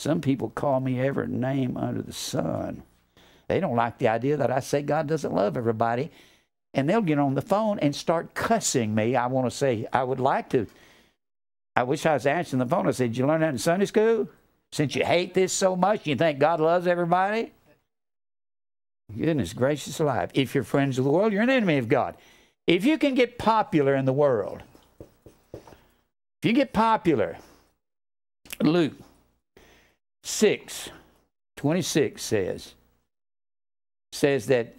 Some people call me every name under the sun. They don't like the idea that I say God doesn't love everybody, and they'll get on the phone and start cussing me. I want to say, I would like to. I wish I was answering the phone. I said, did you learn that in Sunday school? Since you hate this so much, you think God loves everybody? Goodness gracious alive. If you're friends of the world, you're an enemy of God. If you can get popular in the world, if you get popular, Luke six twenty-six says, says that,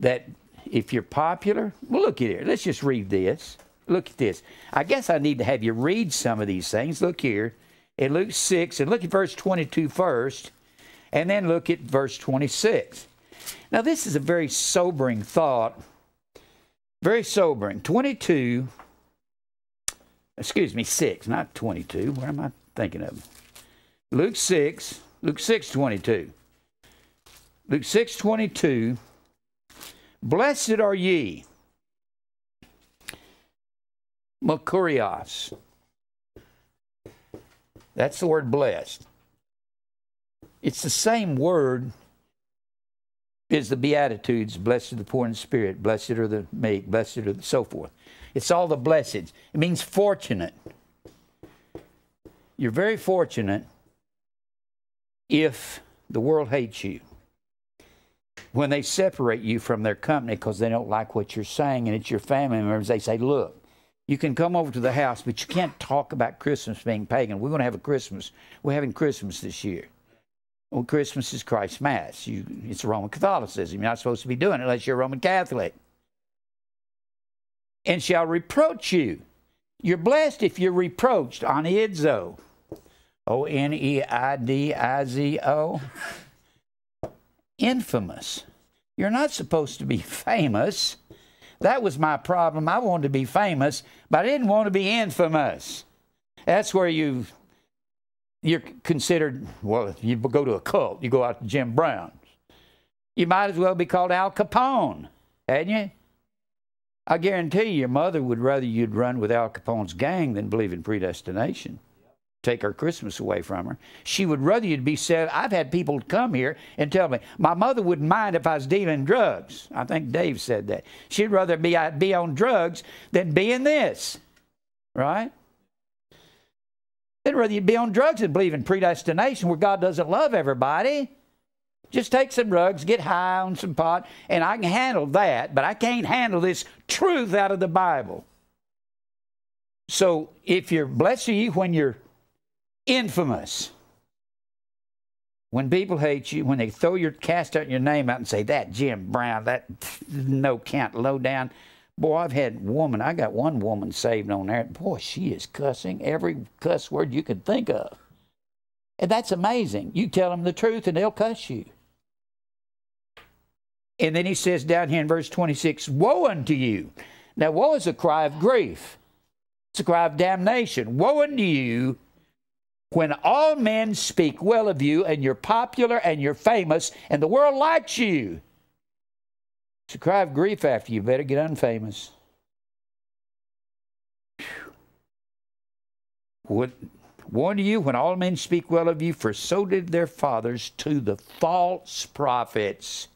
that if you're popular, well, look at here. Let's just read this. Look at this. I guess I need to have you read some of these things. Look here. In Luke six, and look at verse twenty-two first, and then look at verse twenty-six. Now, this is a very sobering thought, very sobering. twenty-two, excuse me, six, not twenty-two. Where am I thinking of? Luke six, Luke six, twenty-two. Luke six, twenty-two, blessed are ye, makarios. That's the word blessed. It's the same word as the Beatitudes, blessed are the poor in spirit, blessed are the meek, blessed are the so forth. It's all the blessings. It means fortunate. You're very fortunate if the world hates you, when they separate you from their company because they don't like what you're saying and it's your family members. They say, look, you can come over to the house, but you can't talk about Christmas being pagan. We're going to have a Christmas. We're having Christmas this year. Well, Christmas is Christ's Mass. You, it's Roman Catholicism. You're not supposed to be doing it unless you're a Roman Catholic. And shall reproach you. You're blessed if you're reproached. Oneidzo. O N E I D I Z O. Infamous. You're not supposed to be famous. That was my problem. I wanted to be famous, but I didn't want to be infamous. That's where you, you're considered, well, you go to a cult. You go out to Jim Brown's. You might as well be called Al Capone, hadn't you? I guarantee you, your mother would rather you'd run with Al Capone's gang than believe in predestination. Take her Christmas away from her. She would rather you'd be said, I've had people come here and tell me, my mother wouldn't mind if I was dealing drugs. I think Dave said that. She'd rather be, I'd be on drugs than be in this, right? They'd rather you'd be on drugs than believe in predestination where God doesn't love everybody. Just take some drugs, get high on some pot, and I can handle that, but I can't handle this truth out of the Bible. So if you're blessed are you when you're infamous. When people hate you, when they throw your cast out your name out and say, that Jim Brown, that no count, low down. Boy, I've had woman, I got one woman saved on there. Boy, she is cussing every cuss word you could think of. And that's amazing. You tell them the truth and they'll cuss you. And then he says down here in verse twenty-six, woe unto you. Now, woe is a cry of grief. It's a cry of damnation. Woe unto you When all men speak well of you and you're popular and you're famous and the world likes you, it's a cry of grief after you. Better get unfamous. What, warn you, when all men speak well of you, for so did their fathers to the false prophets.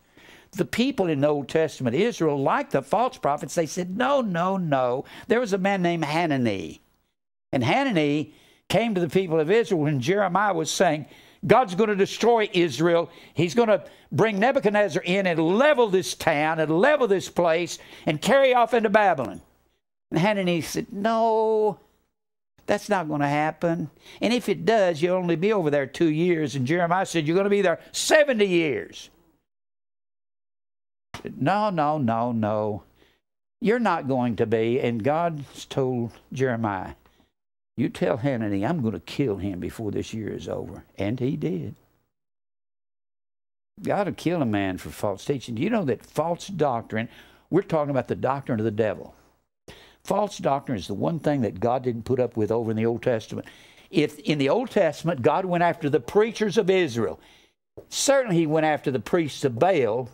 The people in the Old Testament, Israel, like the false prophets, they said, no, no, no. There was a man named Hanani. And Hanani came to the people of Israel when Jeremiah was saying, God's going to destroy Israel. He's going to bring Nebuchadnezzar in and level this town and level this place and carry off into Babylon. And Hanani said, no, that's not going to happen. And if it does, you'll only be over there two years. And Jeremiah said, you're going to be there seventy years. No, no, no, no. You're not going to be. And God's told Jeremiah, you tell Hanani, I'm going to kill him before this year is over. And he did. God will kill a man for false teaching. Do you know that false doctrine, we're talking about the doctrine of the devil. False doctrine is the one thing that God didn't put up with over in the Old Testament. If in the Old Testament, God went after the preachers of Israel. Certainly he went after the priests of Baal.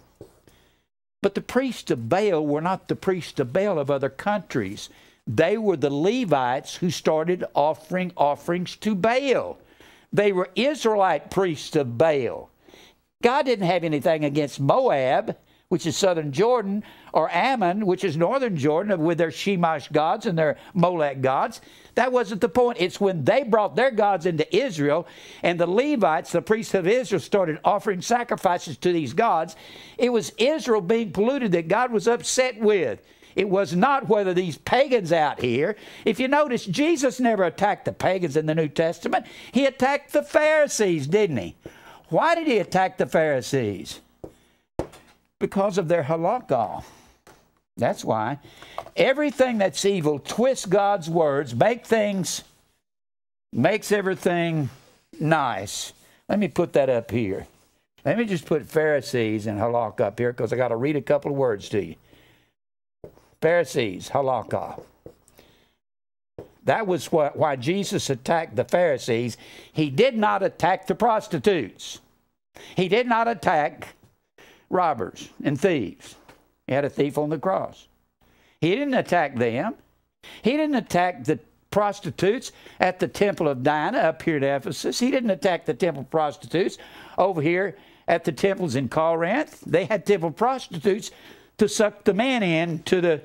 But the priests of Baal were not the priests of Baal of other countries. They were the Levites who started offering offerings to Baal. They were Israelite priests of Baal. God didn't have anything against Moab, which is southern Jordan, or Ammon, which is northern Jordan, with their Shemash gods and their Molech gods. That wasn't the point. It's when they brought their gods into Israel and the Levites, the priests of Israel, started offering sacrifices to these gods. It was Israel being polluted that God was upset with. It was not whether these pagans out here. If you notice, Jesus never attacked the pagans in the New Testament. He attacked the Pharisees, didn't he? Why did he attack the Pharisees? Because of their halakha. That's why. Everything that's evil twists God's words, make things, makes everything nice. Let me put that up here. Let me just put Pharisees and halakha up here because I got to read a couple of words to you. Pharisees, halakha. That was what, why Jesus attacked the Pharisees. He did not attack the prostitutes. He did not attack robbers and thieves. He had a thief on the cross. He didn't attack them. He didn't attack the prostitutes at the temple of Dinah up here at Ephesus. He didn't attack the temple prostitutes over here at the temples in Corinth. They had temple prostitutes to suck the men in to the,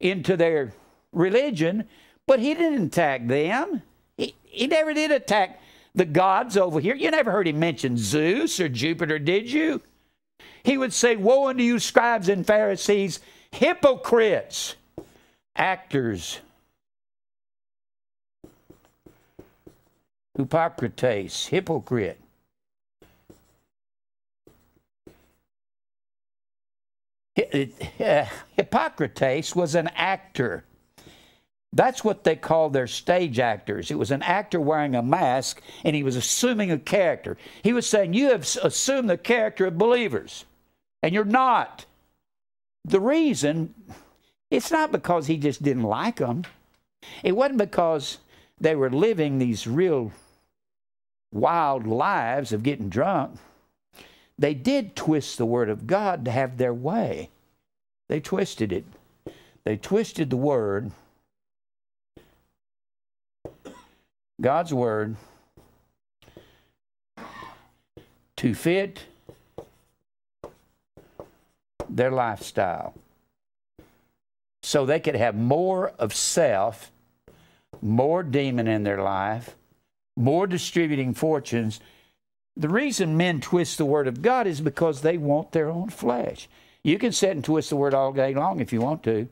into their religion, but he didn't attack them. He, he never did attack the gods over here. You never heard him mention Zeus or Jupiter, did you? He would say, woe unto you, scribes and Pharisees, hypocrites, actors, hypocrites, hypocrite. Hippocrates was an actor. That's what they called their stage actors. It was an actor wearing a mask, and he was assuming a character. He was saying, you have assumed the character of believers, and you're not. The reason, it's not because he just didn't like them. It wasn't because they were living these real wild lives of getting drunk. They did twist the Word of God to have their way. They twisted it. They twisted the Word. God's Word to fit their lifestyle so they could have more of self, more demon in their life, more distributing fortunes. The reason men twist the Word of God is because they want their own flesh. You can sit and twist the Word all day long if you want to,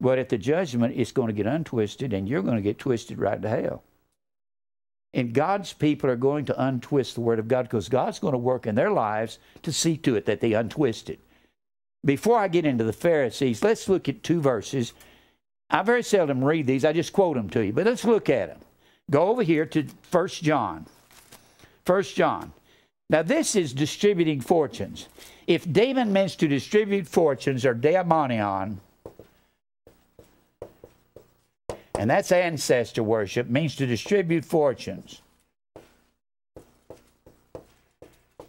but at the judgment, it's going to get untwisted, and you're going to get twisted right to hell. And God's people are going to untwist the Word of God because God's going to work in their lives to see to it that they untwist it. Before I get into the Pharisees, let's look at two verses. I very seldom read these. I just quote them to you. But let's look at them. Go over here to First John. First John. Now this is distributing fortunes. If demon means to distribute fortunes, or daimonion, and that's ancestor worship, means to distribute fortunes.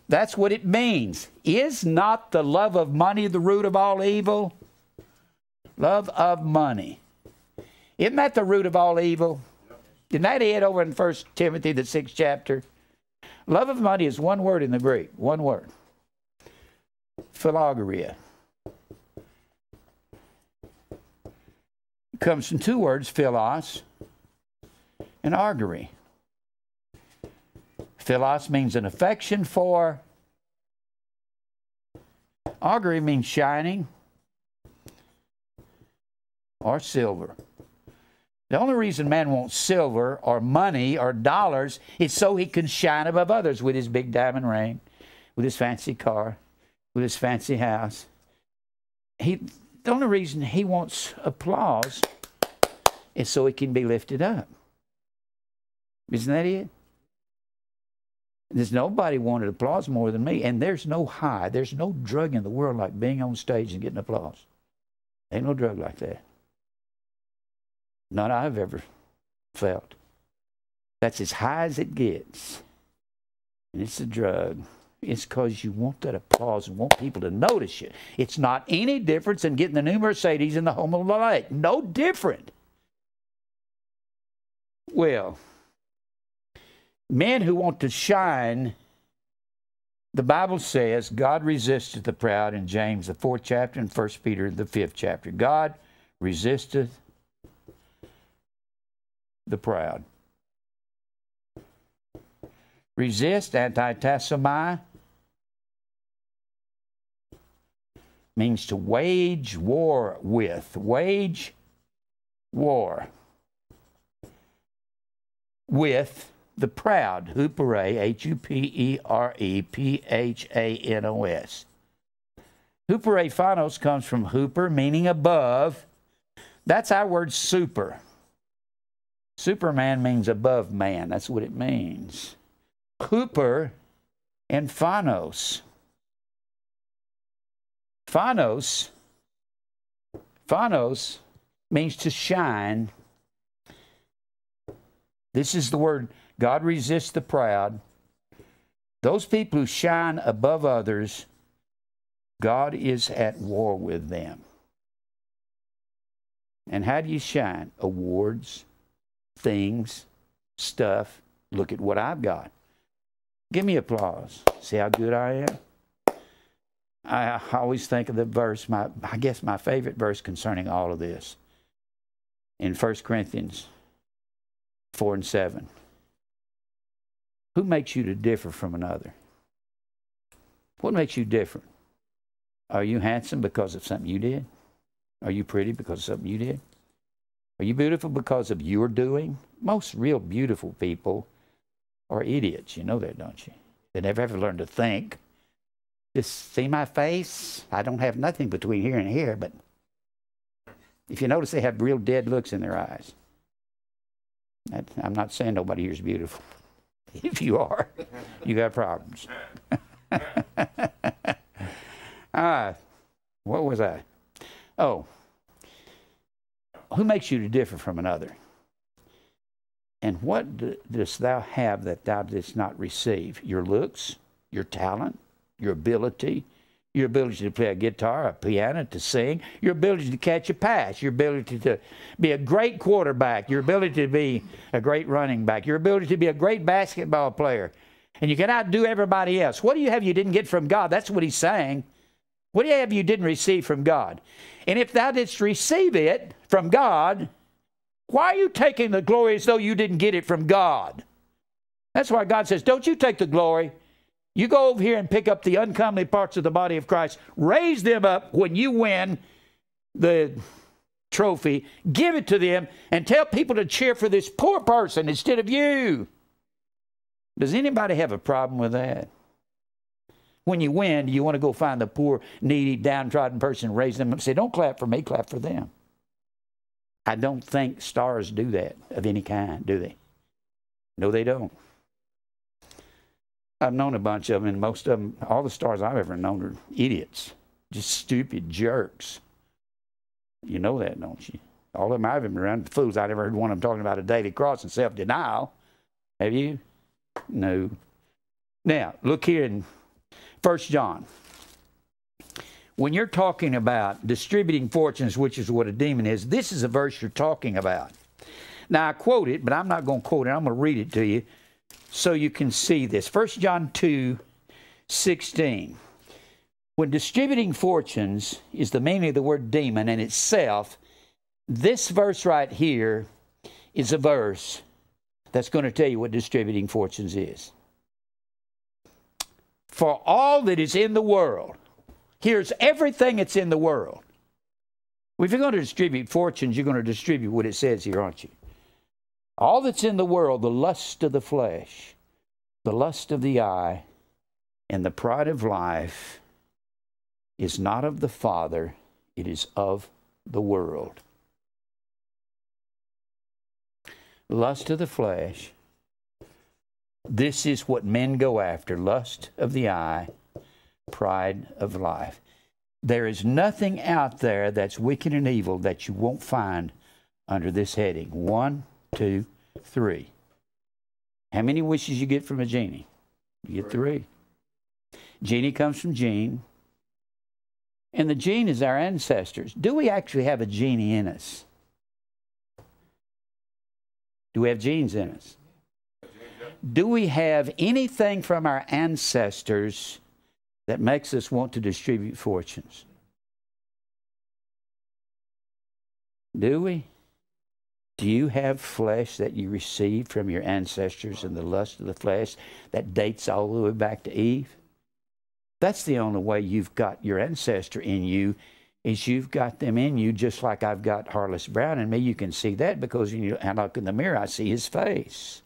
That's what it means. Is not the love of money the root of all evil? Love of money. Isn't that the root of all evil? Isn't that it over in First Timothy, the sixth chapter? Love of money is one word in the Greek, one word. Philagoria. It comes from two words, philos and argyri. Philos means an affection for. Argyri means shining or silver. The only reason man wants silver or money or dollars is so he can shine above others with his big diamond ring, with his fancy car, with his fancy house. He, the only reason he wants applause is so he can be lifted up. Isn't that it? There's nobody wanted applause more than me, and there's no high, there's no drug in the world like being on stage and getting applause. Ain't no drug like that. None I've ever felt. That's as high as it gets. And it's a drug. It's because you want that applause and want people to notice you. It's not any difference than getting the new Mercedes in the home of the lake. No different. Well, men who want to shine, the Bible says, God resisteth the proud in James, the fourth chapter, and First Peter, the fifth chapter. God resisteth the proud. Resist, antitassomai, means to wage war with. Wage war with the proud. Hupere, H U P E R E P H A N O S. Hupere phanos comes from hooper, meaning above. That's our word super. Superman means above man. That's what it means. Hooper and phanos. Phanos, phanos means to shine. This is the word, God resists the proud. Those people who shine above others, God is at war with them. And how do you shine? Awards. Things, stuff, look at what I've got. Give me applause. See how good I am? I always think of the verse, my, I guess my favorite verse concerning all of this, in First Corinthians four and seven. Who makes you to differ from another? What makes you different? Are you handsome because of something you did? Are you pretty because of something you did? Are you beautiful because of your doing? Most real beautiful people are idiots. You know that, don't you? They never ever learn to think. Just see my face? I don't have nothing between here and here, but if you notice, they have real dead looks in their eyes. That, I'm not saying nobody here is beautiful. If you are, you got problems. uh, what was I? Oh. Who makes you to differ from another? And what do, dost thou have that thou didst not receive? Your looks, your talent, your ability, your ability to play a guitar, a piano, to sing, your ability to catch a pass, your ability to be a great quarterback, your ability to be a great running back, your ability to be a great basketball player. And you can outdo everybody else. What do you have you didn't get from God? That's what he's saying. What do you have you didn't receive from God? And if thou didst receive it from God, why are you taking the glory as though you didn't get it from God? That's why God says, don't you take the glory. You go over here and pick up the uncomely parts of the body of Christ. Raise them up when you win the trophy. Give it to them and tell people to cheer for this poor person instead of you. Does anybody have a problem with that? When you win, you want to go find the poor, needy, downtrodden person, raise them up and say, don't clap for me, clap for them. I don't think stars do that of any kind, do they? No, they don't. I've known a bunch of them, and most of them, all the stars I've ever known are idiots, just stupid jerks. You know that, don't you? All of them I've been around, fools. I never heard one of them talking about a daily cross and self-denial. Have you? No. Now, look here in First John. When you're talking about distributing fortunes, which is what a demon is, this is a verse you're talking about. Now, I quote it, but I'm not going to quote it. I'm going to read it to you so you can see this. First John two sixteen. When distributing fortunes is the meaning of the word demon in itself, this verse right here is a verse that's going to tell you what distributing fortunes is. For all that is in the world, here's everything that's in the world. Well, if you're going to distribute fortunes, you're going to distribute what it says here, aren't you? All that's in the world, the lust of the flesh, the lust of the eye, and the pride of life is not of the Father, it is of the world. Lust of the flesh, this is what men go after, lust of the eye, pride of life. There is nothing out there that's wicked and evil that you won't find under this heading. One, two, three. How many wishes you get from a genie? You get three. Genie comes from Gene. And the gene is our ancestors. Do we actually have a genie in us? Do we have genes in us? Do we have anything from our ancestors that makes us want to distribute fortunes? Do we? Do you have flesh that you received from your ancestors and the lust of the flesh that dates all the way back to Eve? That's the only way you've got your ancestor in you, is you've got them in you, just like I've got Harless Brown in me. You can see that because when you, I look in the mirror, I see his face.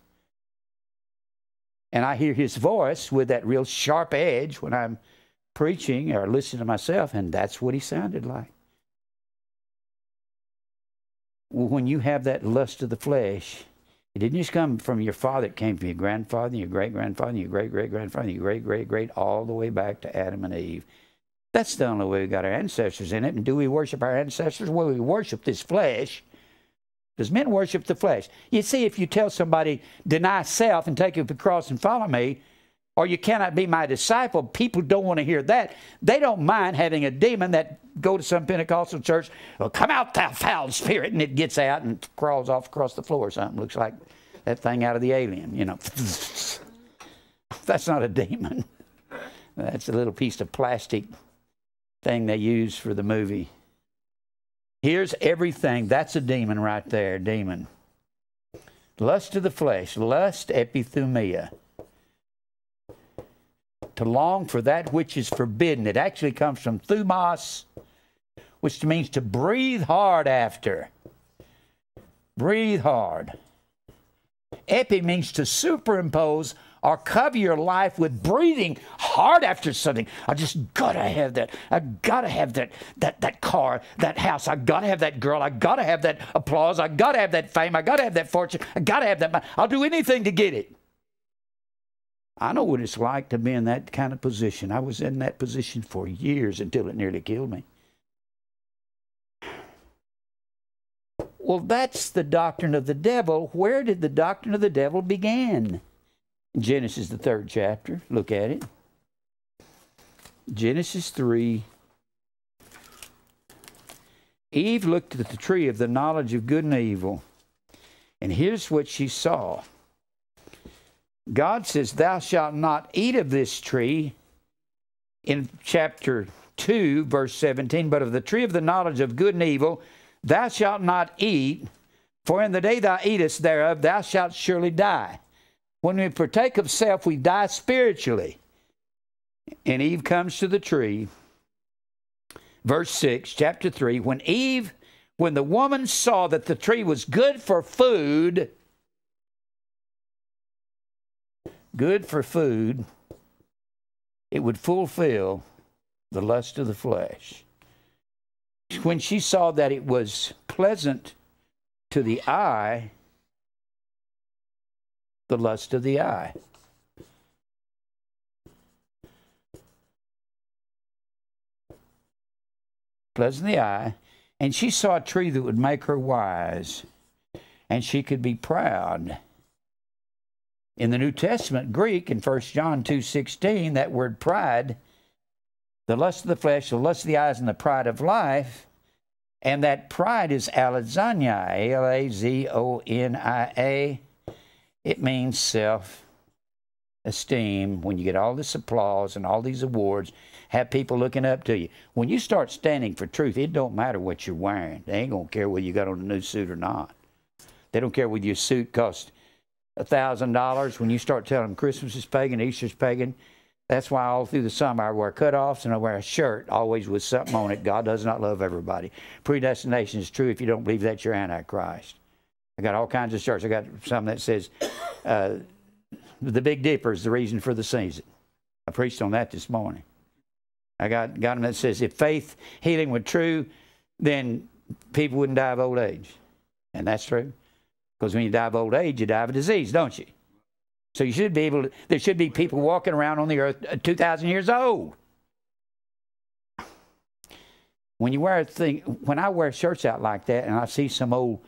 And I hear his voice with that real sharp edge when I'm preaching or listening to myself, and that's what he sounded like. When you have that lust of the flesh, it didn't just come from your father. It came from your grandfather, your great-grandfather, your great-great-grandfather, your great-great-great, all the way back to Adam and Eve. That's the only way we got our ancestors in it. And do we worship our ancestors? Well, we worship this flesh. Because men worship the flesh. You see, if you tell somebody, deny self and take up the cross and follow me, or you cannot be my disciple, people don't want to hear that. They don't mind having a demon that go to some Pentecostal church, well, come out thou foul spirit, and it gets out and crawls off across the floor or something. Looks like that thing out of the Alien, you know. That's not a demon. That's a little piece of plastic thing they use for the movie. Here's everything. That's a demon right there, demon. Lust of the flesh, lust, epithumia. To long for that which is forbidden. It actually comes from thumos, which means to breathe hard after. Breathe hard. Epi means to superimpose or cover your life with breathing hard after something. I just gotta have that. I gotta have that that that car, that house. I gotta have that girl. I gotta have that applause. I gotta have that fame. I gotta have that fortune. I gotta have that money. I'll do anything to get it. I know what it's like to be in that kind of position. I was in that position for years until it nearly killed me. Well, that's the doctrine of the devil. Where did the doctrine of the devil begin? Genesis, the third chapter. Look at it. Genesis three. Eve looked at the tree of the knowledge of good and evil. And here's what she saw. God says, thou shalt not eat of this tree. In chapter two, verse seventeen, but of the tree of the knowledge of good and evil, thou shalt not eat, for in the day thou eatest thereof, thou shalt surely die. When we partake of self, we die spiritually. And Eve comes to the tree. Verse six, chapter three, when Eve, when the woman saw that the tree was good for food, good for food, it would fulfill the lust of the flesh. When she saw that it was pleasant to the eye, the lust of the eye. Pleasant to the eye. And she saw a tree that would make her wise, and she could be proud. In the New Testament Greek, in First John two sixteen, that word pride, the lust of the flesh, the lust of the eyes, and the pride of life, and that pride is alazonia, A L A Z O N I A. It means self-esteem. When you get all this applause and all these awards, have people looking up to you. When you start standing for truth, it don't matter what you're wearing. They ain't going to care whether you got on a new suit or not. They don't care whether your suit costs a thousand dollars. When you start telling them Christmas is pagan, Easter's pagan, that's why all through the summer I wear cutoffs and I wear a shirt always with something on it. God does not love everybody. Predestination is true. If you don't believe that, you're antichrist. I got all kinds of shirts. I got some that says uh, the Big Dipper is the reason for the season. I preached on that this morning. I got got them that says if faith healing were true, then people wouldn't die of old age, and that's true. Because when you die of old age, you die of a disease, don't you? So you should be able to, there should be people walking around on the earth two thousand years old. When you wear a thing, when I wear shirts out like that and I see some old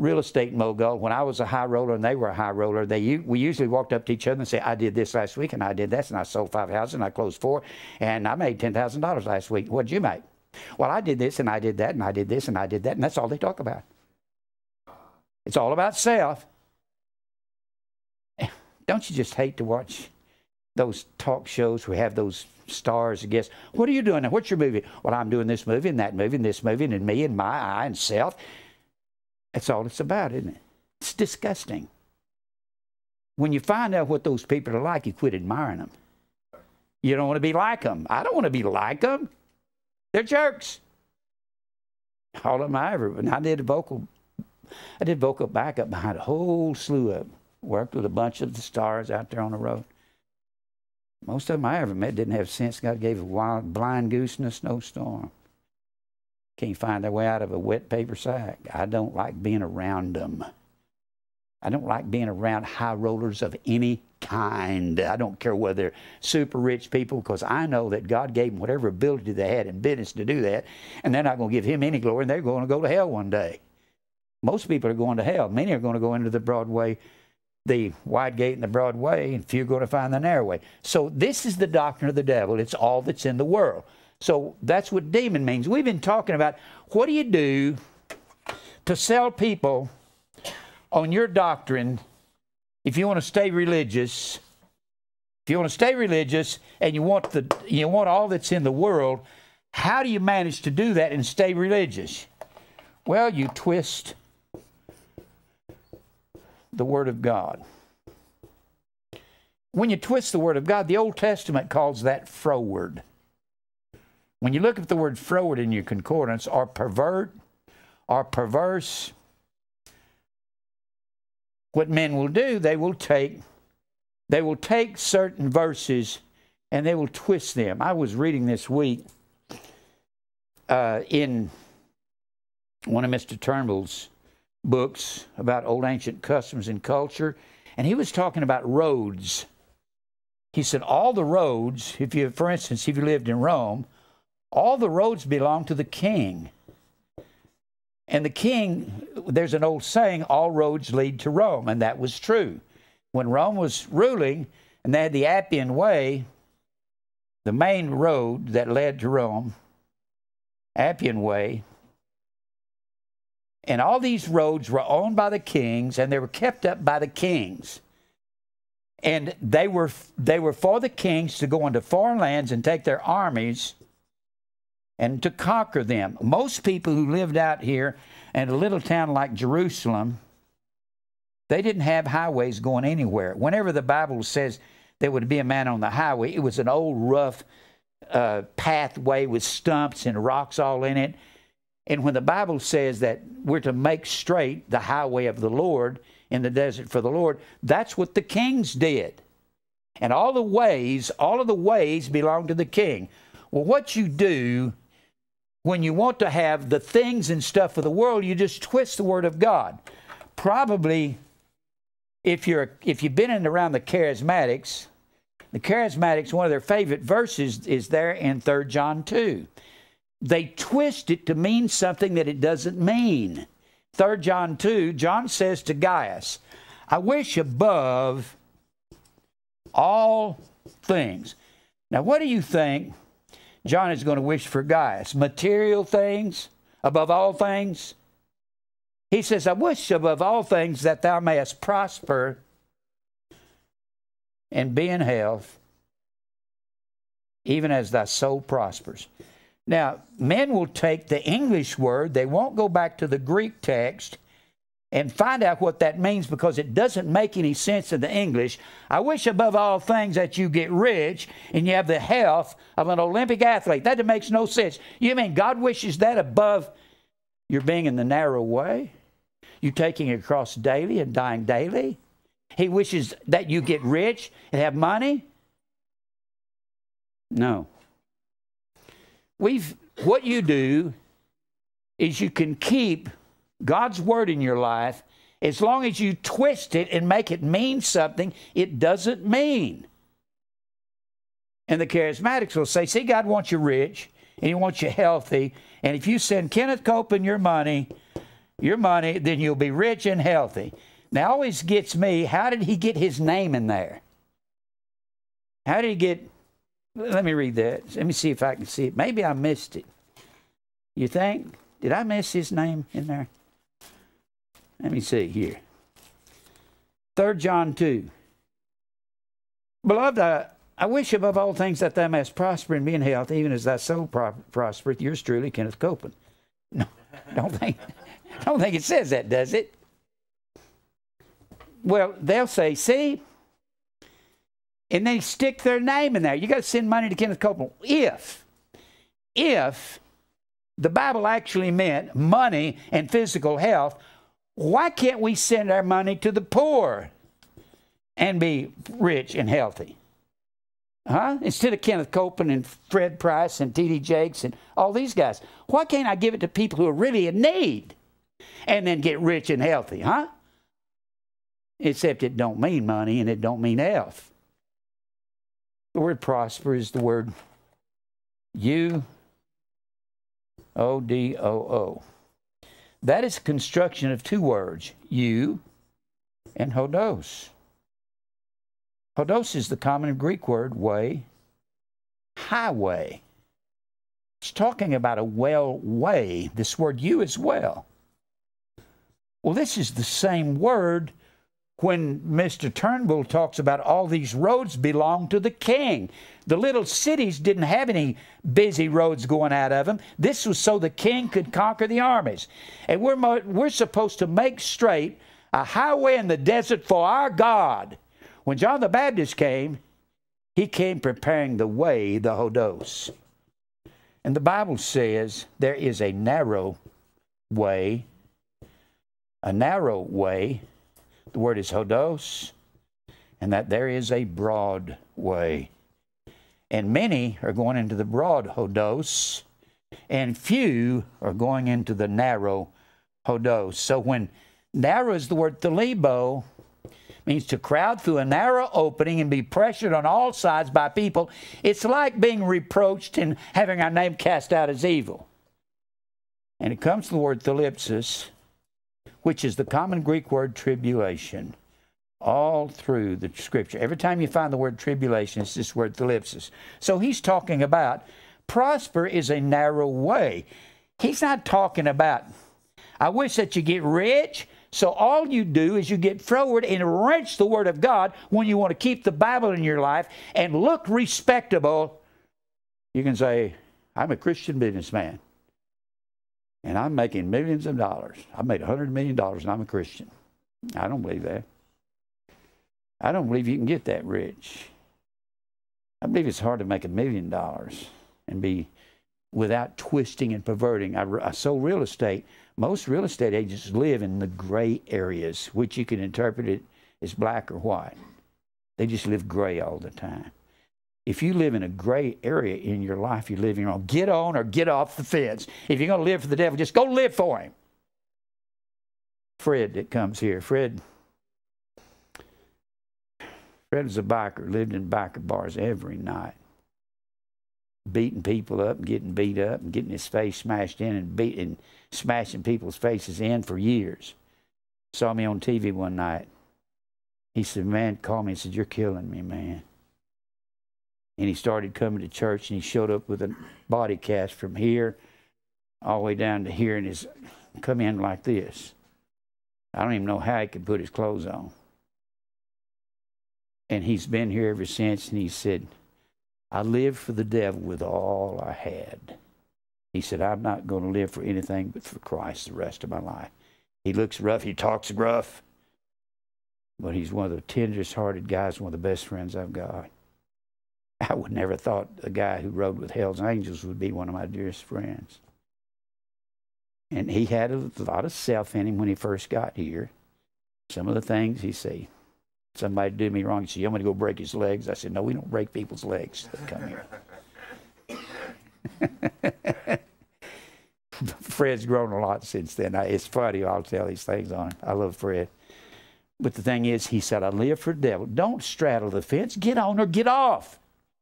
real estate mogul, when I was a high roller and they were a high roller, they, we usually walked up to each other and said, I did this last week and I did that and I sold five houses and I closed four and I made ten thousand dollars last week. What'd you make? Well, I did this and I did that and I did this and I did that, and that's all they talk about. It's all about self. Don't you just hate to watch those talk shows where we have those stars and guests? What are you doing now? What's your movie? Well, I'm doing this movie and that movie and this movie and me and my eye and self. That's all it's about, isn't it? It's disgusting. When you find out what those people are like, you quit admiring them. You don't want to be like them. I don't want to be like them. They're jerks. All of them I ever, and I did a vocal I did vocal backup behind a whole slew of them. Worked with a bunch of the stars out there on the road. Most of them I ever met didn't have sense. God gave a wild, blind goose in a snowstorm. Can't find their way out of a wet paper sack. I don't like being around them. I don't like being around high rollers of any kind. I don't care whether they're super rich people, because I know that God gave them whatever ability they had in business to do that, and they're not going to give him any glory, and they're going to go to hell one day. Most people are going to hell. Many are going to go into the Broadway, the wide gate and the broad way, and few are going to find the narrow way. So this is the doctrine of the devil. It's all that's in the world. So that's what demon means. We've been talking about what do you do to sell people on your doctrine if you want to stay religious. If you want to stay religious and you want, the, you want all that's in the world, how do you manage to do that and stay religious? Well, you twist the Word of God. When you twist the Word of God, the Old Testament calls that froward. When you look at the word froward in your concordance, or pervert, or perverse, what men will do, they will take, they will take certain verses and they will twist them. I was reading this week uh, in one of Mister Turnbull's books about old ancient customs and culture, and he was talking about roads. He said all the roads, if you, for instance, if you lived in Rome, all the roads belong to the king. And the king, there's an old saying, all roads lead to Rome, and that was true. When Rome was ruling and they had the Appian Way, the main road that led to Rome, Appian Way, and all these roads were owned by the kings, and they were kept up by the kings. And they were, they were for the kings to go into foreign lands and take their armies and to conquer them. Most people who lived out here in a little town like Jerusalem, they didn't have highways going anywhere. Whenever the Bible says there would be a man on the highway, it was an old rough uh, pathway with stumps and rocks all in it. And when the Bible says that we're to make straight the highway of the Lord in the desert for the Lord, that's what the kings did. And all the ways, all of the ways belong to the king. Well, what you do when you want to have the things and stuff of the world, you just twist the Word of God. Probably if, you're, if you've been in around the Charismatics, the Charismatics, one of their favorite verses is there in Third John two. They twist it to mean something that it doesn't mean. Third John two, John says to Gaius, I wish above all things. Now, what do you think John is going to wish for Gaius? Material things above all things? He says, I wish above all things that thou mayest prosper and be in health, even as thy soul prospers. Now, men will take the English word. They won't go back to the Greek text and find out what that means, because it doesn't make any sense in the English. I wish above all things that you get rich and you have the health of an Olympic athlete. That makes no sense. You mean God wishes that above your being in the narrow way? You taking your cross daily and dying daily? He wishes that you get rich and have money? No. We've, what you do is you can keep God's word in your life, as long as you twist it and make it mean something it doesn't mean. And the charismatics will say, see, God wants you rich, and He wants you healthy, and if you send Kenneth Copeland your money, your money, then you'll be rich and healthy. Now, it always gets me, how did he get his name in there? How did he get, let me read that. Let me see if I can see it. Maybe I missed it. You think? Did I miss his name in there? Let me see here. Third John two. Beloved, I, I wish above all things that thou mayest prosper and be in health, even as thy soul prospereth. Yours truly, Kenneth Copeland. No, don't think, don't think it says that, does it? Well, they'll say, see? And they stick their name in there. You got to send money to Kenneth Copeland. If, if the Bible actually meant money and physical health, why can't we send our money to the poor and be rich and healthy? Huh? Instead of Kenneth Copeland and Fred Price and T D Jakes and all these guys, why can't I give it to people who are really in need and then get rich and healthy, huh? Except it don't mean money and it don't mean health. The word prosper is the word U O D O O. That is a construction of two words, you and hodos. Hodos is the common Greek word way, highway. It's talking about a well way. This word you is well. Well, this is the same word when Mister Turnbull talks about all these roads belong to the king. The little cities didn't have any busy roads going out of them. This was so the king could conquer the armies. And we're, we're supposed to make straight a highway in the desert for our God. When John the Baptist came, he came preparing the way, the hodos. And the Bible says there is a narrow way, a narrow way, the word is hodos, and that there is a broad way. And many are going into the broad hodos, and few are going into the narrow hodos. So when narrow is the word thalibo, means to crowd through a narrow opening and be pressured on all sides by people. It's like being reproached and having our name cast out as evil. And it comes to the word thalipsis, which is the common Greek word tribulation, all through the Scripture. Every time you find the word tribulation, it's this word thalipsis. So he's talking about prosper is a narrow way. He's not talking about, I wish that you get rich, so all you do is you get forward and wrench the Word of God when you want to keep the Bible in your life and look respectable. You can say, I'm a Christian businessman, and I'm making millions of dollars. I've made one hundred million dollars, and I'm a Christian. I don't believe that. I don't believe you can get that rich. I believe it's hard to make a million dollars and be without twisting and perverting. I, I sold real estate. Most real estate agents live in the gray areas, which you can interpret it as black or white. They just live gray all the time. If you live in a gray area in your life, you're living wrong. Get on or get off the fence. If you're going to live for the devil, just go live for him. Fred that comes here. Fred, Fred was a biker, lived in biker bars every night, beating people up and getting beat up and getting his face smashed in and, beat, and smashing people's faces in for years. Saw me on T V one night. He said, man, called me and said, you're killing me, man. And he started coming to church, and he showed up with a body cast from here all the way down to here, and he's come in like this. I don't even know how he could put his clothes on. And he's been here ever since, and he said, I lived for the devil with all I had. He said, I'm not going to live for anything but for Christ the rest of my life. He looks rough, he talks rough, but he's one of the tenderest-hearted guys, one of the best friends I've got. I would never thought a guy who rode with Hell's Angels would be one of my dearest friends. And he had a lot of self in him when he first got here. Some of the things he said, somebody did me wrong. He said, you want me to go break his legs? I said, no, we don't break people's legs that come here. Fred's grown a lot since then. I, it's funny, I'll tell these things on him. I love Fred. But the thing is, he said, I live for the devil. Don't straddle the fence. Get on or get off.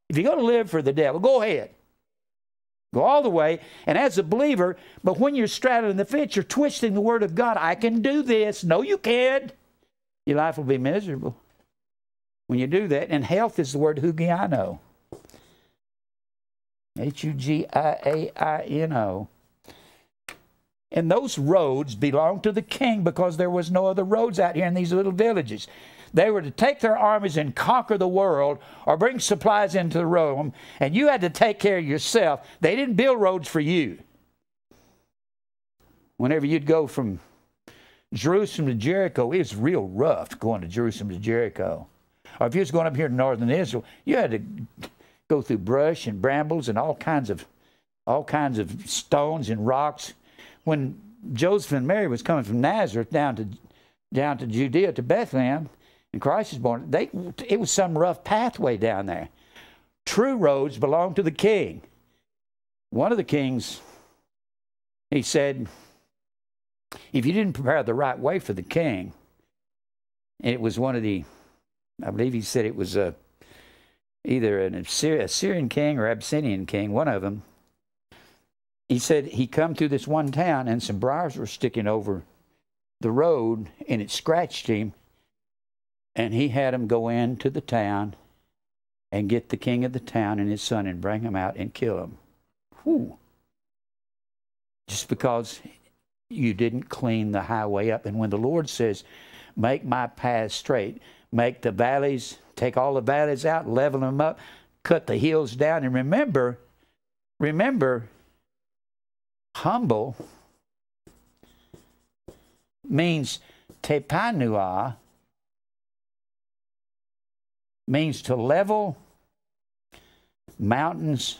If you're going to live for the devil, go ahead. Go all the way. And as a believer, but when you're straddling the fence, you're twisting the word of God. I can do this. No, you can't. Your life will be miserable when you do that. And health is the word Hugiano. H U G I A I N O. And those roads belonged to the king because there was no other roads out here in these little villages. They were to take their armies and conquer the world or bring supplies into Rome, and you had to take care of yourself. They didn't build roads for you. Whenever you'd go from Jerusalem to Jericho, it was real rough going to Jerusalem to Jericho. Or if you was going up here to northern Israel, you had to go through brush and brambles and all kinds of, all kinds of stones and rocks. When Joseph and Mary was coming from Nazareth down to, down to Judea, to Bethlehem, and Christ was born, they, it was some rough pathway down there. True roads belong to the king. One of the kings, he said, if you didn't prepare the right way for the king, and it was one of the, I believe he said it was a, either an Assyrian king or Abyssinian king, one of them, he said he come through this one town and some briars were sticking over the road and it scratched him, and he had him go into the town and get the king of the town and his son and bring him out and kill him. Whew. Just because you didn't clean the highway up. And when the Lord says, make my path straight, make the valleys, take all the valleys out, level them up, cut the hills down, and remember, remember, humble means tepanua, means to level mountains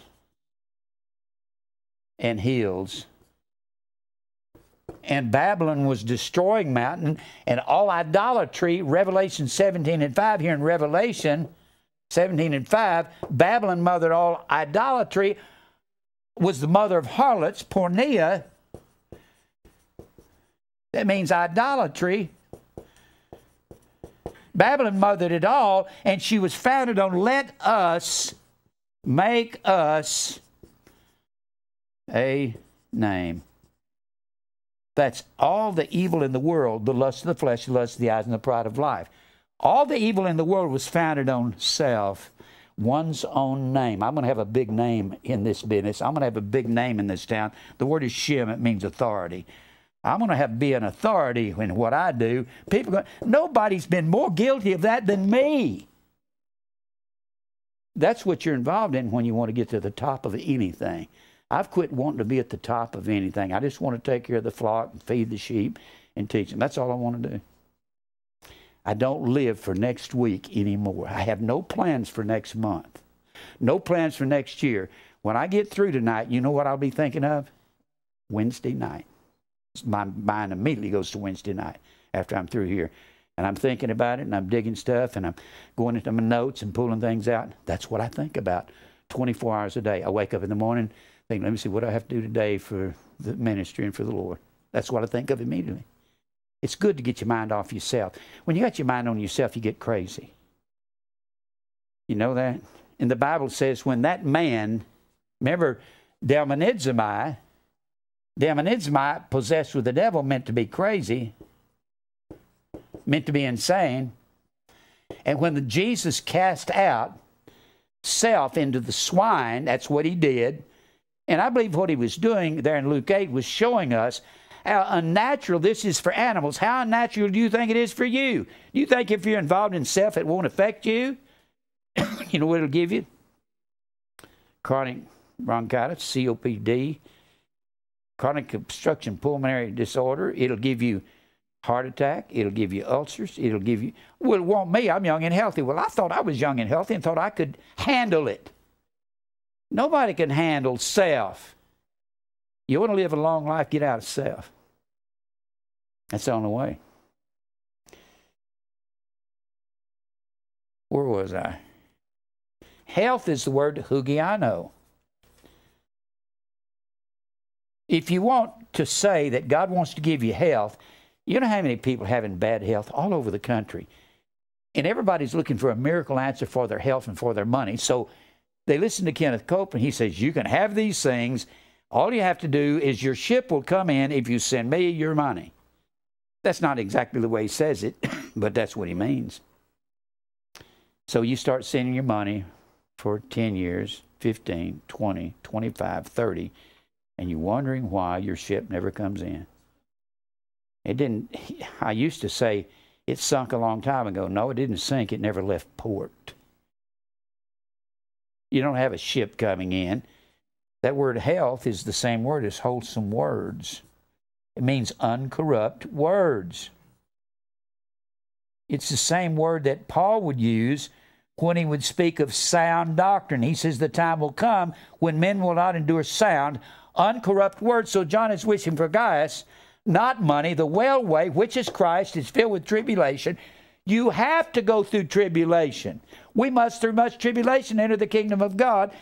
and hills. And Babylon was destroying mountain and all idolatry. Revelation seventeen and five, here in Revelation seventeen and five, Babylon mothered all idolatry, was the mother of harlots, porneia. That means idolatry. Babylon mothered it all, and she was founded on let us make us a name. That's all the evil in the world, the lust of the flesh, the lust of the eyes, and the pride of life. All the evil in the world was founded on self. One's own name. I'm going to have a big name in this business. I'm going to have a big name in this town. The word is Shem. It means authority. I'm going to have be an authority in what I do. People, going, nobody's been more guilty of that than me. That's what you're involved in when you want to get to the top of anything. I've quit wanting to be at the top of anything. I just want to take care of the flock and feed the sheep and teach them. That's all I want to do. I don't live for next week anymore. I have no plans for next month, no plans for next year. When I get through tonight, you know what I'll be thinking of? Wednesday night. My mind immediately goes to Wednesday night after I'm through here. And I'm thinking about it, and I'm digging stuff, and I'm going into my notes and pulling things out. That's what I think about twenty-four hours a day. I wake up in the morning, think, let me see what I have to do today for the ministry and for the Lord. That's what I think of immediately. It's good to get your mind off yourself. When you got your mind on yourself, you get crazy. You know that? And the Bible says when that man, remember, Delmonizomai, Delmonizomai, possessed with the devil, meant to be crazy, meant to be insane. And when the Jesus cast out self into the swine, that's what he did. And I believe what he was doing there in Luke eight was showing us how unnatural this is for animals. How unnatural do you think it is for you? Do you think if you're involved in self, it won't affect you? You know what it'll give you? Chronic bronchitis, C O P D, chronic obstruction pulmonary disorder. It'll give you heart attack. It'll give you ulcers. It'll give you, well, it won't me. I'm young and healthy. Well, I thought I was young and healthy and thought I could handle it. Nobody can handle self. You want to live a long life, get out of self. That's the only way. Where was I? Health is the word hugiano. If you want to say that God wants to give you health, you know how many people are having bad health all over the country. And everybody's looking for a miracle answer for their health and for their money. So they listen to Kenneth Copeland. He says, you can have these things. All you have to do is your ship will come in if you send me your money. That's not exactly the way he says it, but that's what he means. So you start sending your money for ten years, fifteen, twenty, twenty-five, thirty, and you're wondering why your ship never comes in. It didn't, I used to say it sunk a long time ago. No, it didn't sink. It never left port. You don't have a ship coming in. That word health is the same word as wholesome words. It means uncorrupt words. It's the same word that Paul would use when he would speak of sound doctrine. He says the time will come when men will not endure sound, uncorrupt words. So John is wishing for Gaius, not money, the well way, which is Christ, is filled with tribulation. You have to go through tribulation. We must through much tribulation enter the kingdom of God.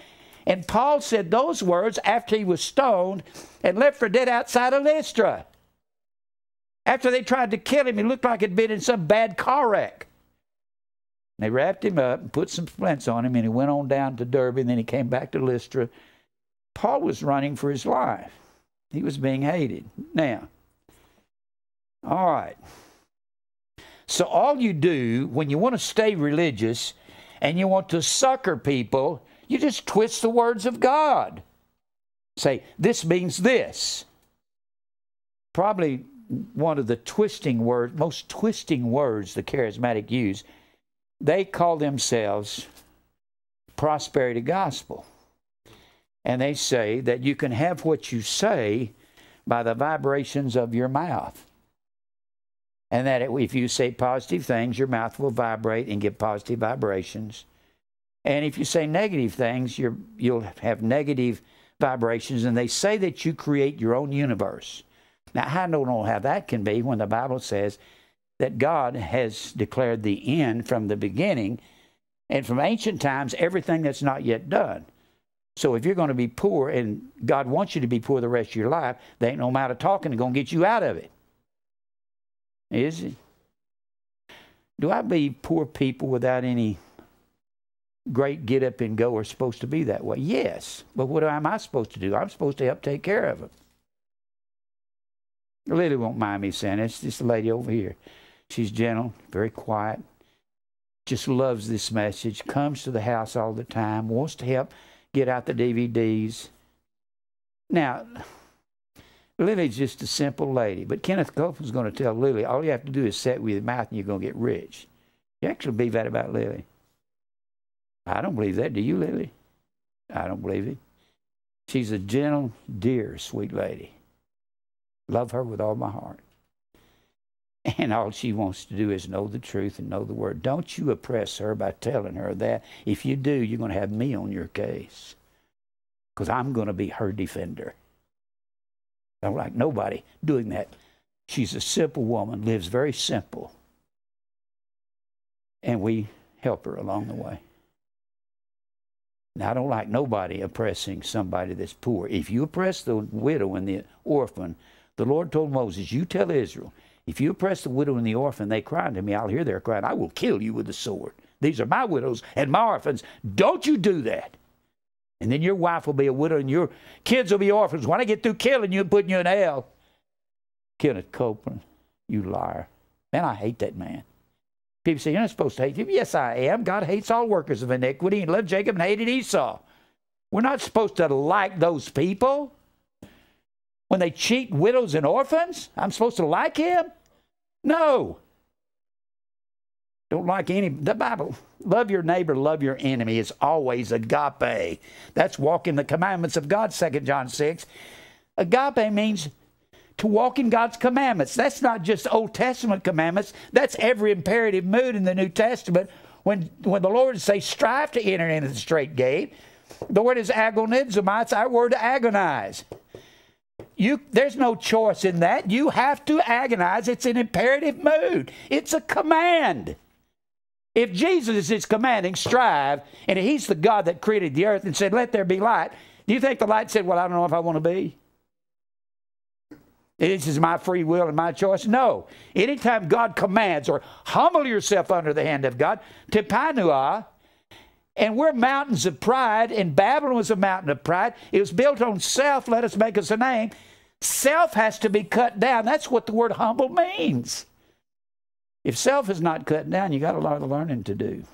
And Paul said those words after he was stoned and left for dead outside of Lystra. After they tried to kill him, he looked like he'd been in some bad car wreck. And they wrapped him up and put some splints on him, and he went on down to Derby, and then he came back to Lystra. Paul was running for his life. He was being hated. Now, all right. So all you do when you want to stay religious and you want to sucker people, you just twist the words of God. Say, this means this. Probably one of the twisting words, most twisting words the charismatic use, they call themselves prosperity gospel. And they say that you can have what you say by the vibrations of your mouth. And that if you say positive things, your mouth will vibrate and give positive vibrations. And if you say negative things, you're, you'll have negative vibrations. And they say that you create your own universe. Now, I don't know how that can be when the Bible says that God has declared the end from the beginning. And from ancient times, everything that's not yet done. So if you're going to be poor and God wants you to be poor the rest of your life, there ain't no amount of talking that's going to get you out of it. Is it? Do I believe poor people without any great get up and go are supposed to be that way? Yes. But what am I supposed to do? I'm supposed to help take care of them. Lily won't mind me saying it's this lady over here. She's gentle, very quiet, just loves this message, comes to the house all the time, wants to help get out the D V Ds. Now, Lily's just a simple lady, but Kenneth Copeland's going to tell Lily, all you have to do is sit with your mouth and you're going to get rich. You actually believe that about Lily? I don't believe that. Do you, Lily? I don't believe it. She's a gentle, dear, sweet lady. Love her with all my heart. And all she wants to do is know the truth and know the word. Don't you oppress her by telling her that. If you do, you're going to have me on your case because I'm going to be her defender. I don't like nobody doing that. She's a simple woman, lives very simple. And we help her along the way. Now, I don't like nobody oppressing somebody that's poor. If you oppress the widow and the orphan, the Lord told Moses, you tell Israel, if you oppress the widow and the orphan, they cry unto me, I'll hear their cry, and I will kill you with the sword. These are my widows and my orphans. Don't you do that. And then your wife will be a widow and your kids will be orphans. When I get through killing you and putting you in hell. Kenneth Copeland, you liar. Man, I hate that man. People say, you're not supposed to hate people. Yes, I am. God hates all workers of iniquity and loved Jacob and hated Esau. We're not supposed to like those people. When they cheat widows and orphans, I'm supposed to like him? No. Don't like any. The Bible, love your neighbor, love your enemy is always agape. That's walking the commandments of God, Second John six. Agape means to walk in God's commandments. That's not just Old Testament commandments. That's every imperative mood in the New Testament. When, when the Lord says, strive to enter into the straight gate, the word is agonizomai. It's our word to agonize. You, there's no choice in that. You have to agonize. It's an imperative mood. It's a command. If Jesus is commanding, strive, and he's the God that created the earth and said, let there be light, do you think the light said, well, I don't know if I want to be? This is my free will and my choice. No. Anytime God commands or humble yourself under the hand of God, tepanua, and we're mountains of pride, and Babylon was a mountain of pride. It was built on self. Let us make us a name. Self has to be cut down. That's what the word humble means. If self is not cut down, you got a lot of learning to do.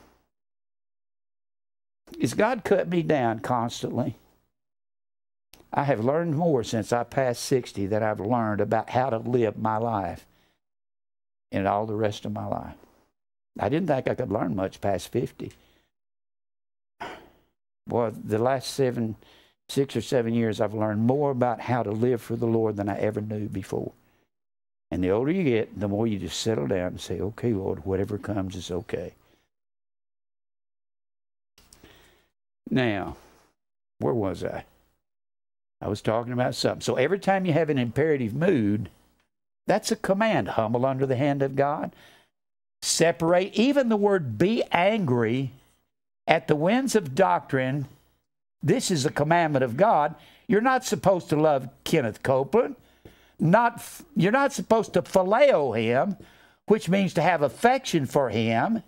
Is God cut me down constantly? I have learned more since I passed sixty than I've learned about how to live my life and all the rest of my life. I didn't think I could learn much past fifty. Boy, the last seven, six or seven years, I've learned more about how to live for the Lord than I ever knew before. And the older you get, the more you just settle down and say, okay, Lord, whatever comes is okay. Now, where was I? I was talking about something. So every time you have an imperative mood, that's a command. Humble under the hand of God. Separate. Even the word be angry at the winds of doctrine. This is a commandment of God. You're not supposed to love Kenneth Copeland. Not, you're not supposed to phileo him, which means to have affection for him.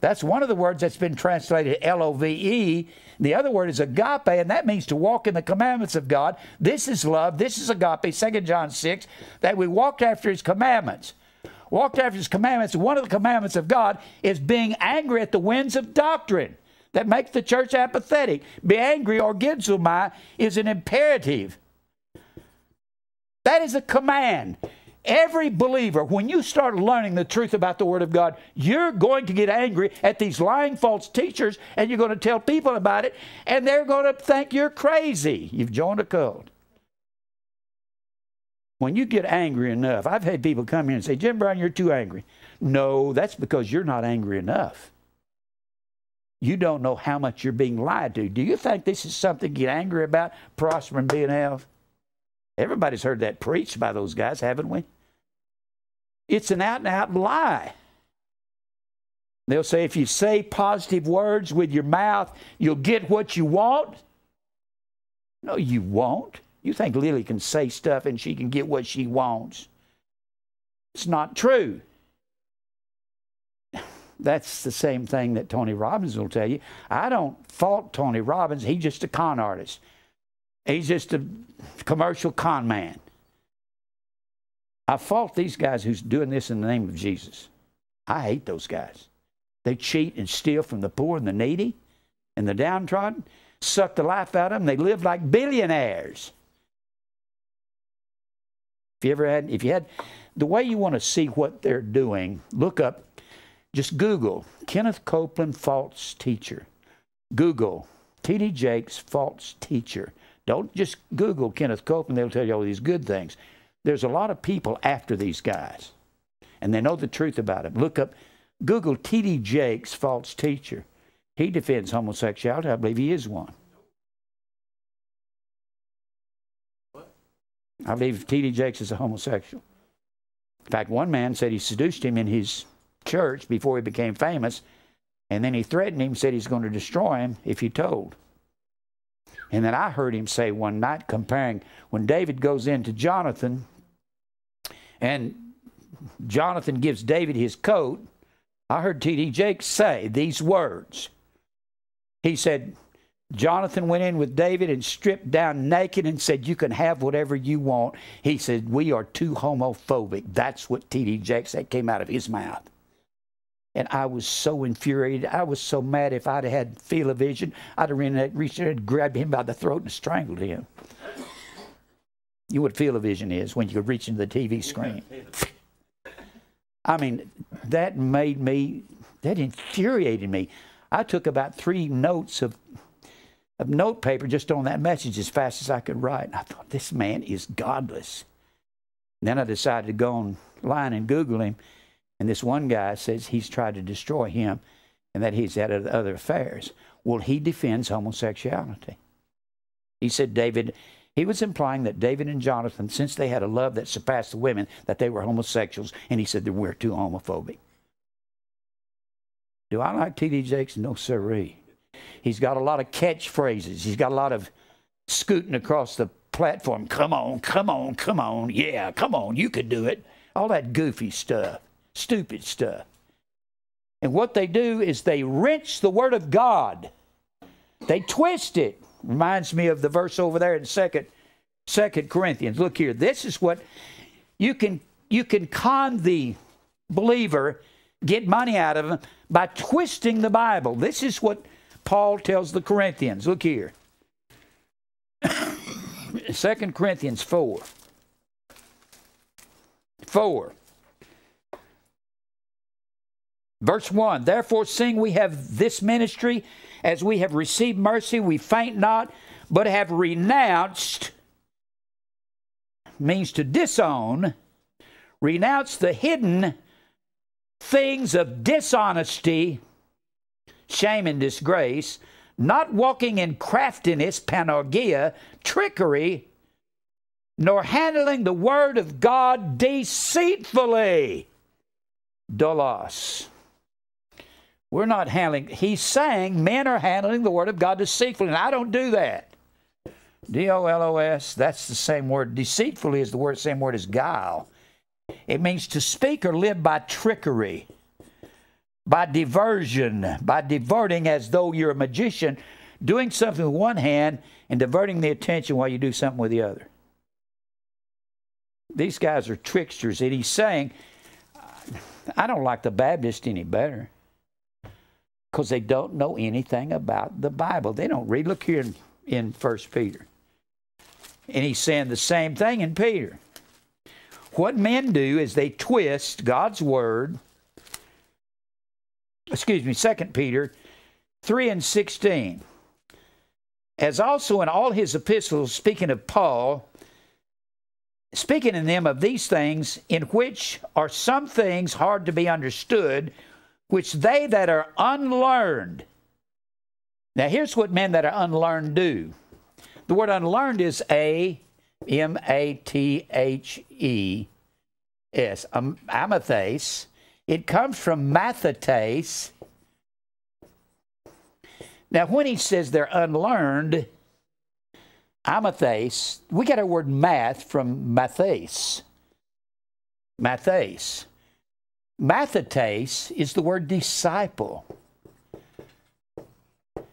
That's one of the words that's been translated L O V E. The other word is agape, and that means to walk in the commandments of God. This is love. This is agape, Second John six, that we walked after his commandments. Walked after his commandments. One of the commandments of God is being angry at the winds of doctrine that makes the church apathetic. Be angry, or gizomai, is an imperative. That is a command. Every believer, when you start learning the truth about the Word of God, you're going to get angry at these lying false teachers, and you're going to tell people about it, and they're going to think you're crazy. You've joined a cult. When you get angry enough, I've had people come here and say, Jim Brown, you're too angry. No, that's because you're not angry enough. You don't know how much you're being lied to. Do you think this is something to get angry about, prosper and be in health? Everybody's heard that preached by those guys, haven't we? It's an out-and-out lie. They'll say, if you say positive words with your mouth, you'll get what you want. No, you won't. You think Lily can say stuff and she can get what she wants. It's not true. That's the same thing that Tony Robbins will tell you. I don't fault Tony Robbins. He's just a con artist. He's just a commercial con man. I fault these guys who's doing this in the name of Jesus. I hate those guys. They cheat and steal from the poor and the needy and the downtrodden, suck the life out of them. They live like billionaires. If you ever had, if you had, the way you want to see what they're doing, look up, just Google, Kenneth Copeland, false teacher. Google, T D Jakes, false teacher. Don't just Google Kenneth Copeland. They'll tell you all these good things. There's a lot of people after these guys, and they know the truth about them. Look up, Google T D Jakes, false teacher. He defends homosexuality. I believe he is one. What? I believe T D Jakes is a homosexual. In fact, one man said he seduced him in his church before he became famous, and then he threatened him, said he's going to destroy him if he told. And then I heard him say one night, comparing when David goes in to Jonathan, and Jonathan gives David his coat, I heard T D Jakes say these words. He said, Jonathan went in with David and stripped down naked and said, you can have whatever you want. He said, we are too homophobic. That's what T D Jakes said, came out of his mouth. And I was so infuriated. I was so mad. If I'd had field-o-vision, I'd have ran and reached and grabbed him by the throat and strangled him. You know what field-o-vision is, when you could reach into the T V screen. I mean, that made me, that infuriated me. I took about three notes of, of note paper just on that message as fast as I could write. And I thought, this man is godless. And then I decided to go online and Google him. And this one guy says he's tried to destroy him and that he's had other affairs. Well, he defends homosexuality. He said David, he was implying that David and Jonathan, since they had a love that surpassed the women, that they were homosexuals. And he said that we're too homophobic. Do I like T D Jakes? No, sirree. He's got a lot of catchphrases. He's got a lot of scooting across the platform. Come on, come on, come on. Yeah, come on, you could do it. All that goofy stuff. Stupid stuff. And what they do is they wrench the Word of God. They twist it. Reminds me of the verse over there in Second Corinthians. Look here. This is what you can, you can con the believer, get money out of him by twisting the Bible. This is what Paul tells the Corinthians. Look here. Second Corinthians four. four. Verse one, therefore, seeing we have this ministry, as we have received mercy, we faint not, but have renounced, means to disown, renounce the hidden things of dishonesty, shame and disgrace, not walking in craftiness, panorgia, trickery, nor handling the word of God deceitfully, dolos. We're not handling, he's saying men are handling the Word of God deceitfully, and I don't do that. D O L O S, that's the same word. Deceitfully is the word, same word as guile. It means to speak or live by trickery, by diversion, by diverting as though you're a magician, doing something with one hand and diverting the attention while you do something with the other. These guys are tricksters, and he's saying, I don't like the Baptist any better. Because they don't know anything about the Bible. They don't read. Look here in, in First Peter. And he's saying the same thing in Peter. What men do is they twist God's Word. Excuse me, Second Peter three and sixteen. As also in all his epistles, speaking of Paul, speaking in them of these things, in which are some things hard to be understood, which they that are unlearned. Now, here's what men that are unlearned do. The word unlearned is A M A T H E S, amathes. It comes from mathetes. Now, when he says they're unlearned, amathes, we got our word math from mathes. Mathes. Mathetes is the word disciple.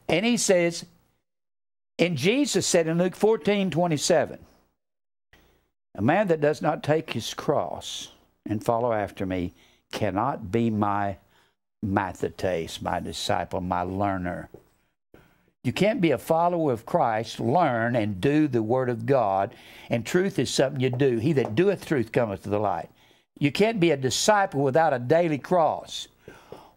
And he says, and Jesus said in Luke fourteen twenty-seven, a man that does not take his cross and follow after me cannot be my mathetes, my disciple, my learner. You can't be a follower of Christ, learn and do the Word of God, and truth is something you do. He that doeth truth cometh to the light. You can't be a disciple without a daily cross.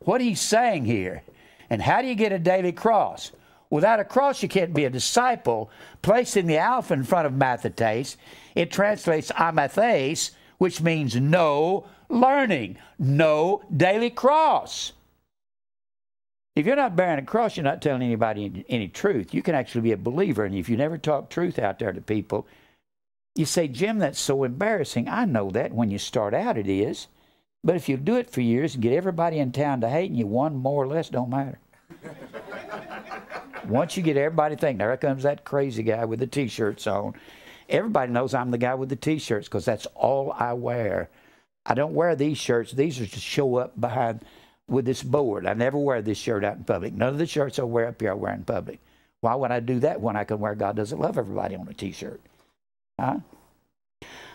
What he's saying here, and how do you get a daily cross? Without a cross, you can't be a disciple. Placing the alpha in front of mathetes, it translates amathes, which means no learning, no daily cross. If you're not bearing a cross, you're not telling anybody any, any truth. You can actually be a believer, and if you never talk truth out there to people, you say, Jim, that's so embarrassing. I know that when you start out it is. But if you do it for years and get everybody in town to hating you, one more or less don't matter. Once you get everybody thinking, there comes that crazy guy with the T-shirts on. Everybody knows I'm the guy with the T-shirts because that's all I wear. I don't wear these shirts. These are to show up behind with this board. I never wear this shirt out in public. None of the shirts I wear up here I wear in public. Why would I do that when I can wear God Doesn't Love Everybody on a T-shirt? Huh?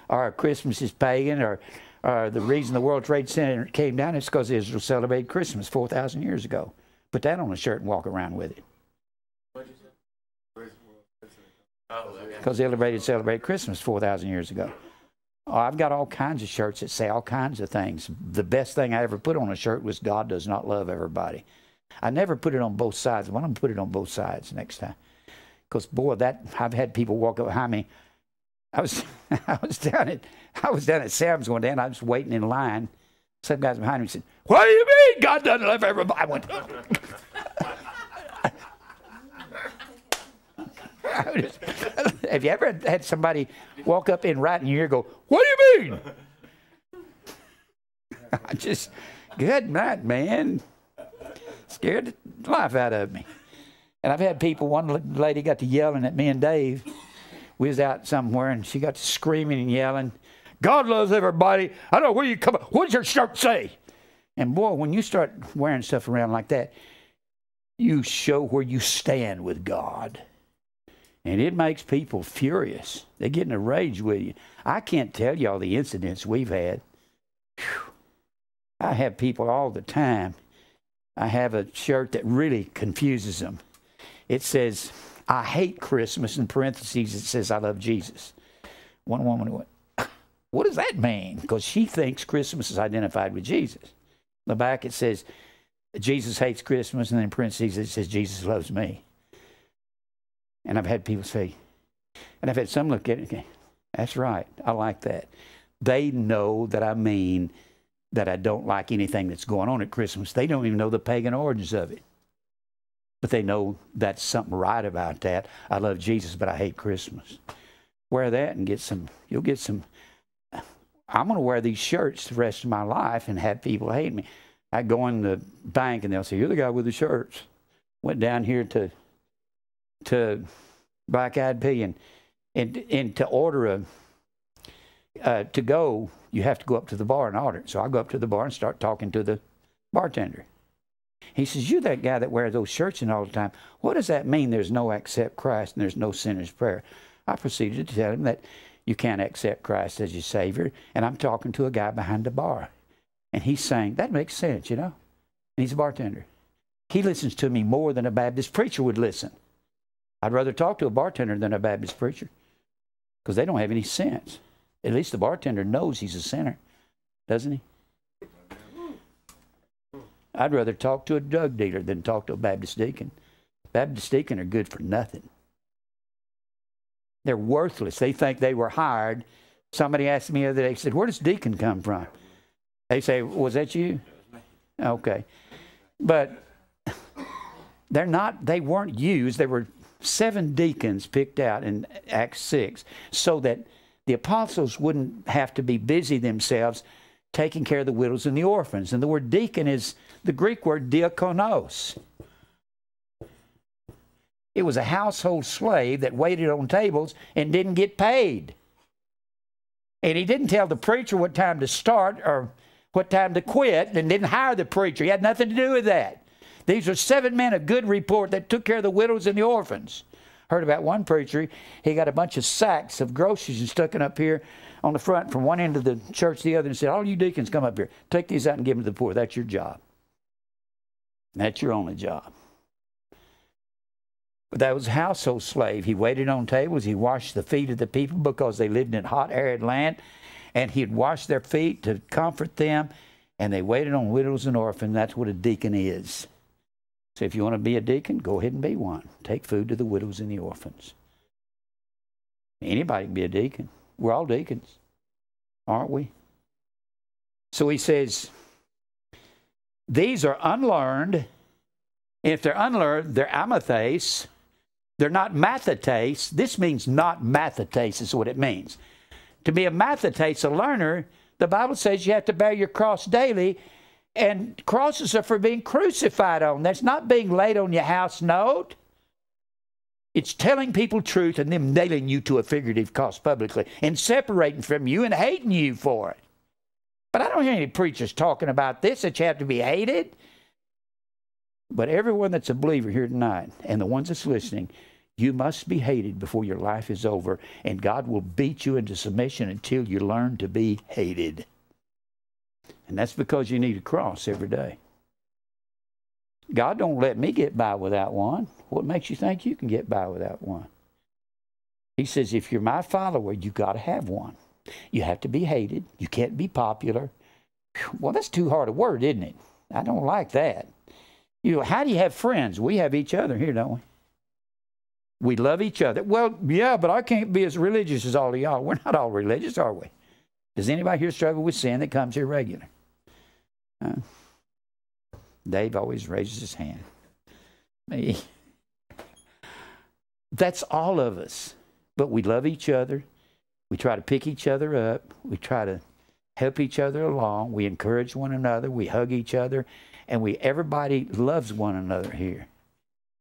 Or Christmas is pagan, or uh, the reason the World Trade Center came down is because Israel celebrated Christmas four thousand years ago. Put that on a shirt and walk around with it. What did you say? Because oh, okay. Israel celebrated Christmas four thousand years ago. Oh, I've got all kinds of shirts that say all kinds of things. The best thing I ever put on a shirt was God does not love everybody. I never put it on both sides. Why don't I put it on both sides next time? Because, boy, that I've had people walk up behind me. I was, I was down at I was down at Sam's one day, and I was waiting in line. Some guys behind me said, "What do you mean God doesn't love everybody?" I went, I just, have you ever had somebody walk up and right in your ear go, "What do you mean?" I just, good night, man. Scared the life out of me. And I've had people, one lady got to yelling at me and Dave. We was out somewhere, and she got to screaming and yelling, "God loves everybody. I don't know where you come from. What does your shirt say?" And, boy, when you start wearing stuff around like that, you show where you stand with God. And it makes people furious. They get in a rage with you. I can't tell you all the incidents we've had. Whew. I have people all the time. I have a shirt that really confuses them. It says, "I hate Christmas," in parentheses, it says, "I love Jesus." One woman went, "What does that mean?" Because she thinks Christmas is identified with Jesus. In the back it says, "Jesus hates Christmas," and then in parentheses it says, "Jesus loves me." And I've had people say, and I've had some look at it, "That's right, I like that." They know that I mean that I don't like anything that's going on at Christmas. They don't even know the pagan origins of it. But they know that's something right about that. I love Jesus, but I hate Christmas. Wear that and get some, you'll get some, I'm going to wear these shirts the rest of my life and have people hate me. I go in the bank and they'll say, "You're the guy with the shirts." Went down here to to Black-Eyed Pea, and, and, and to order a, uh, to go, you have to go up to the bar and order it. So I go up to the bar and start talking to the bartender. He says, "You're that guy that wears those shirts in all the time. What does that mean, there's no accept Christ and there's no sinner's prayer?" I proceeded to tell him that you can't accept Christ as your Savior, and I'm talking to a guy behind the bar. And he's saying, "That makes sense, you know?" And he's a bartender. He listens to me more than a Baptist preacher would listen. I'd rather talk to a bartender than a Baptist preacher because they don't have any sense. At least the bartender knows he's a sinner, doesn't he? I'd rather talk to a drug dealer than talk to a Baptist deacon. Baptist deacons are good for nothing. They're worthless. They think they were hired. Somebody asked me the other day, said, "Where does deacon come from?" They say, "Was that you?" Okay. But they're not, they weren't used. They were seven deacons picked out in Acts six so that the apostles wouldn't have to be busy themselves taking care of the widows and the orphans. And the word deacon is the Greek word diakonos. It was a household slave that waited on tables and didn't get paid. And he didn't tell the preacher what time to start or what time to quit, and didn't hire the preacher. He had nothing to do with that. These were seven men of good report that took care of the widows and the orphans. Heard about one preacher, he got a bunch of sacks of groceries and stuck it up here on the front from one end of the church to the other and said, "All you deacons come up here, take these out and give them to the poor. That's your job. That's your only job." But that was a household slave. He waited on tables. He washed the feet of the people because they lived in hot, arid land. And he'd wash their feet to comfort them. And they waited on widows and orphans. That's what a deacon is. So if you want to be a deacon, go ahead and be one. Take food to the widows and the orphans. Anybody can be a deacon. We're all deacons, aren't we? So he says, these are unlearned. If they're unlearned, they're amathetes. They're not mathetes. This means not mathetes is what it means. To be a mathetes, a learner, the Bible says you have to bear your cross daily. And crosses are for being crucified on. That's not being laid on your house note. It's telling people truth and them nailing you to a figurative cross publicly and separating from you and hating you for it. But I don't hear any preachers talking about this, that you have to be hated. But everyone that's a believer here tonight and the ones that's listening, you must be hated before your life is over, and God will beat you into submission until you learn to be hated. And that's because you need a cross every day. God don't let me get by without one. What makes you think you can get by without one? He says, if you're my follower, you got to have one. You have to be hated. You can't be popular. Well, that's too hard a word, isn't it? I don't like that. You know, how do you have friends? We have each other here, don't we? We love each other. Well, yeah, but I can't be as religious as all of y'all. We're not all religious, are we? Does anybody here struggle with sin that comes here regular? Uh, Dave always raises his hand. Me. That's all of us. But we love each other. We try to pick each other up. We try to help each other along. We encourage one another. We hug each other. And we everybody loves one another here.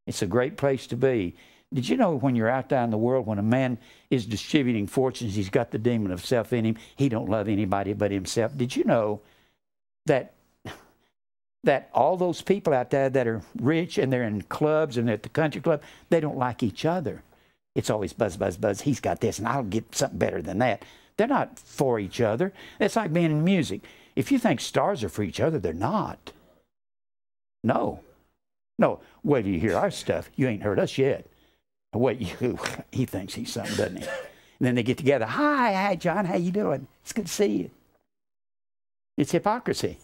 It's a great place to be. Did you know when you're out there in the world, when a man is distributing fortunes, he's got the demon of self in him. He don't love anybody but himself. Did you know that that all those people out there that are rich and they're in clubs and they're at the country club, they don't like each other. It's always buzz, buzz, buzz. He's got this, and I'll get something better than that. They're not for each other. It's like being in music. If you think stars are for each other, they're not. No. No. Wait till you hear our stuff. You ain't heard us yet. Wait, you, he thinks he's something, doesn't he? And then they get together. Hi, hi, John. How you doing? It's good to see you. It's hypocrisy.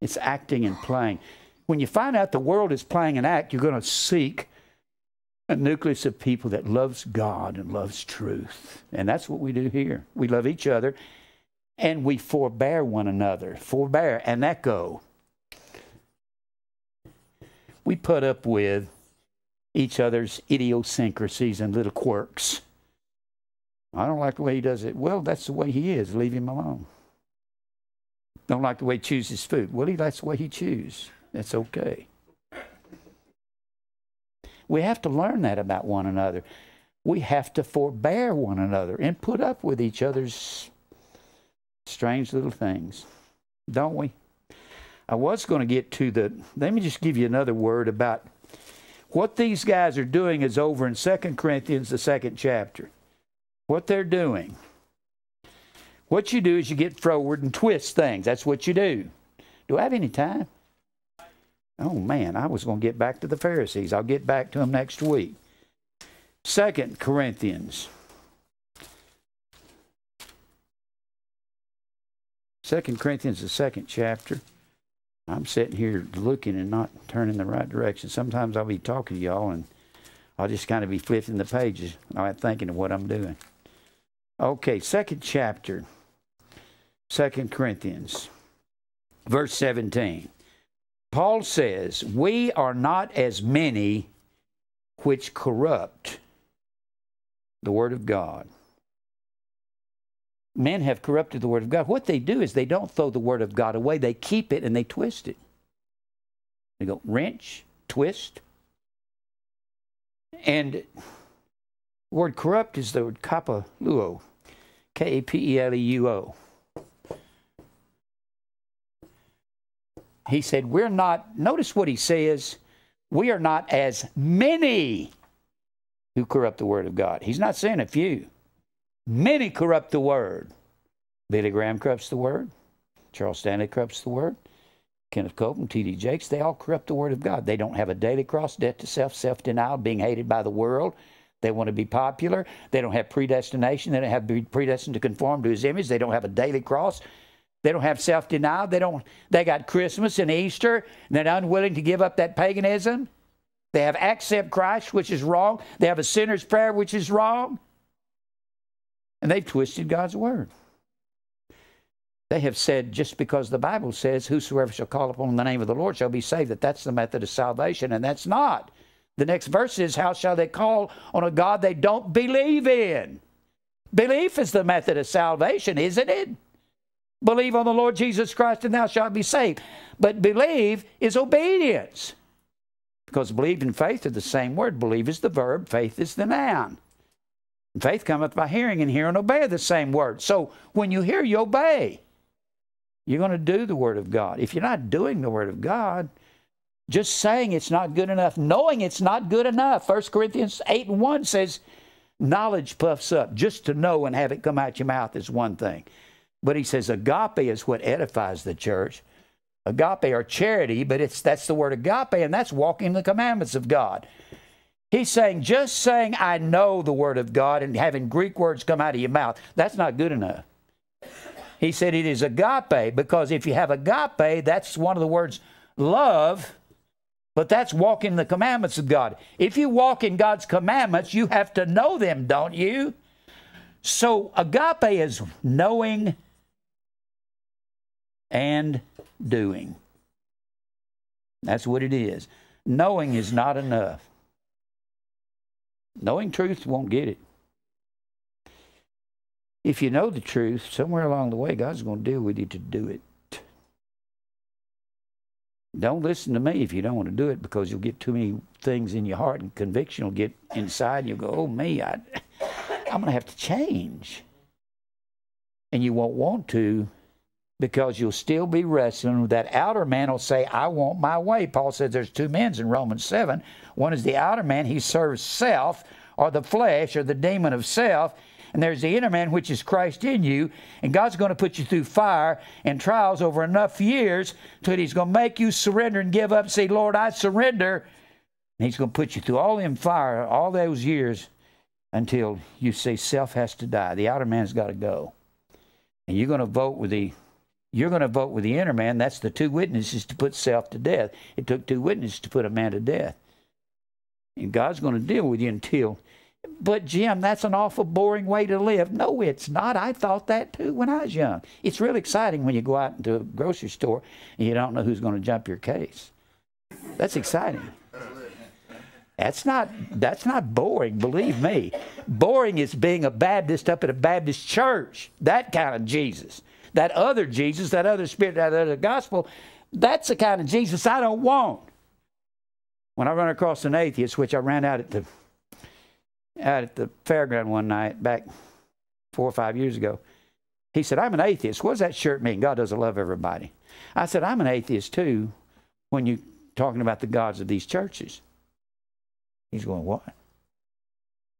It's acting and playing. When you find out the world is playing an act, you're going to seek a nucleus of people that loves God and loves truth. And that's what we do here. We love each other, and we forbear one another. Forbear and let go. We put up with each other's idiosyncrasies and little quirks. I don't like the way he does it. Well, that's the way he is. Leave him alone. Don't like the way he chooses food. Well, he likes the way he chooses. That's okay. We have to learn that about one another. We have to forbear one another and put up with each other's strange little things, don't we? I was going to get to the, let me just give you another word about what these guys are doing is over in Second Corinthians, the second chapter. What they're doing. What you do is you get forward and twist things. That's what you do. Do I have any time? Oh, man, I was going to get back to the Pharisees. I'll get back to them next week. Second Corinthians. Second Corinthians, the second chapter. I'm sitting here looking and not turning the right direction. Sometimes I'll be talking to y'all and I'll just kind of be flipping the pages. I'll be thinking of what I'm doing. Okay, second chapter, Second Corinthians, verse seventeen. Paul says, we are not as many which corrupt the Word of God. Men have corrupted the Word of God. What they do is they don't throw the Word of God away. They keep it and they twist it. They go wrench, twist. And the word corrupt is the word kapaluo, K A P E L E U O. He said, we're not, notice what he says, we are not as many who corrupt the Word of God. He's not saying a few. Many corrupt the Word. Billy Graham corrupts the Word. Charles Stanley corrupts the Word. Kenneth Copeland, T D Jakes, they all corrupt the Word of God. They don't have a daily cross, death to self, self-denial, being hated by the world. They want to be popular. They don't have predestination. They don't have to be predestined to conform to His image. They don't have a daily cross. They don't have self-denial. They don't. They got Christmas and Easter, and they're unwilling to give up that paganism. They have accept Christ, which is wrong. They have a sinner's prayer, which is wrong. And they've twisted God's Word. They have said, just because the Bible says, whosoever shall call upon the name of the Lord shall be saved, that that's the method of salvation, and that's not. The next verse is, how shall they call on a God they don't believe in? Belief is the method of salvation, isn't it? Believe on the Lord Jesus Christ, and thou shalt be saved. But believe is obedience, because believe and faith are the same word. Believe is the verb, faith is the noun. Faith cometh by hearing, and hearing and obey are the same word. So when you hear, you obey. You're going to do the Word of God. If you're not doing the Word of God, just saying it's not good enough, knowing it's not good enough. First Corinthians eight and one says, knowledge puffs up. Just to know and have it come out your mouth is one thing. But he says agape is what edifies the church. Agape or charity, but it's that's the word agape, and that's walking the commandments of God. He's saying, just saying I know the word of God and having Greek words come out of your mouth, that's not good enough. He said it is agape, because if you have agape, that's one of the words love, but that's walking the commandments of God. If you walk in God's commandments, you have to know them, don't you? So agape is knowing and doing. That's what it is. Knowing is not enough. Knowing truth won't get it. If you know the truth, somewhere along the way, God's going to deal with you to do it. Don't listen to me if you don't want to do it, because you'll get too many things in your heart, and conviction will get inside, and you'll go, oh, me, I, I'm going to have to change. And you won't want to, because you'll still be wrestling with that outer man who'll say, I want my way. Paul says there's two men in Romans seven. One is the outer man. He serves self, or the flesh, or the demon of self. And there's the inner man, which is Christ in you. And God's going to put you through fire and trials over enough years till he's going to make you surrender and give up and say, Lord, I surrender. And he's going to put you through all them fire, all those years, until you say self has to die. The outer man's got to go. And you're going to vote with the... You're going to vote with the inner man. That's the two witnesses to put self to death. It took two witnesses to put a man to death. And God's going to deal with you until, but Jim, that's an awful boring way to live. No, it's not. I thought that too when I was young. It's really exciting when you go out into a grocery store and you don't know who's going to jump your case. That's exciting. That's not, that's not boring, believe me. Boring is being a Baptist up at a Baptist church. That kind of Jesus. That other Jesus, that other spirit, that other gospel, that's the kind of Jesus I don't want. When I run across an atheist, which I ran out at the out at the fairground one night back four or five years ago, he said, I'm an atheist. What does that shirt mean? God doesn't love everybody. I said, I'm an atheist too when you're talking about the gods of these churches. He's going, what?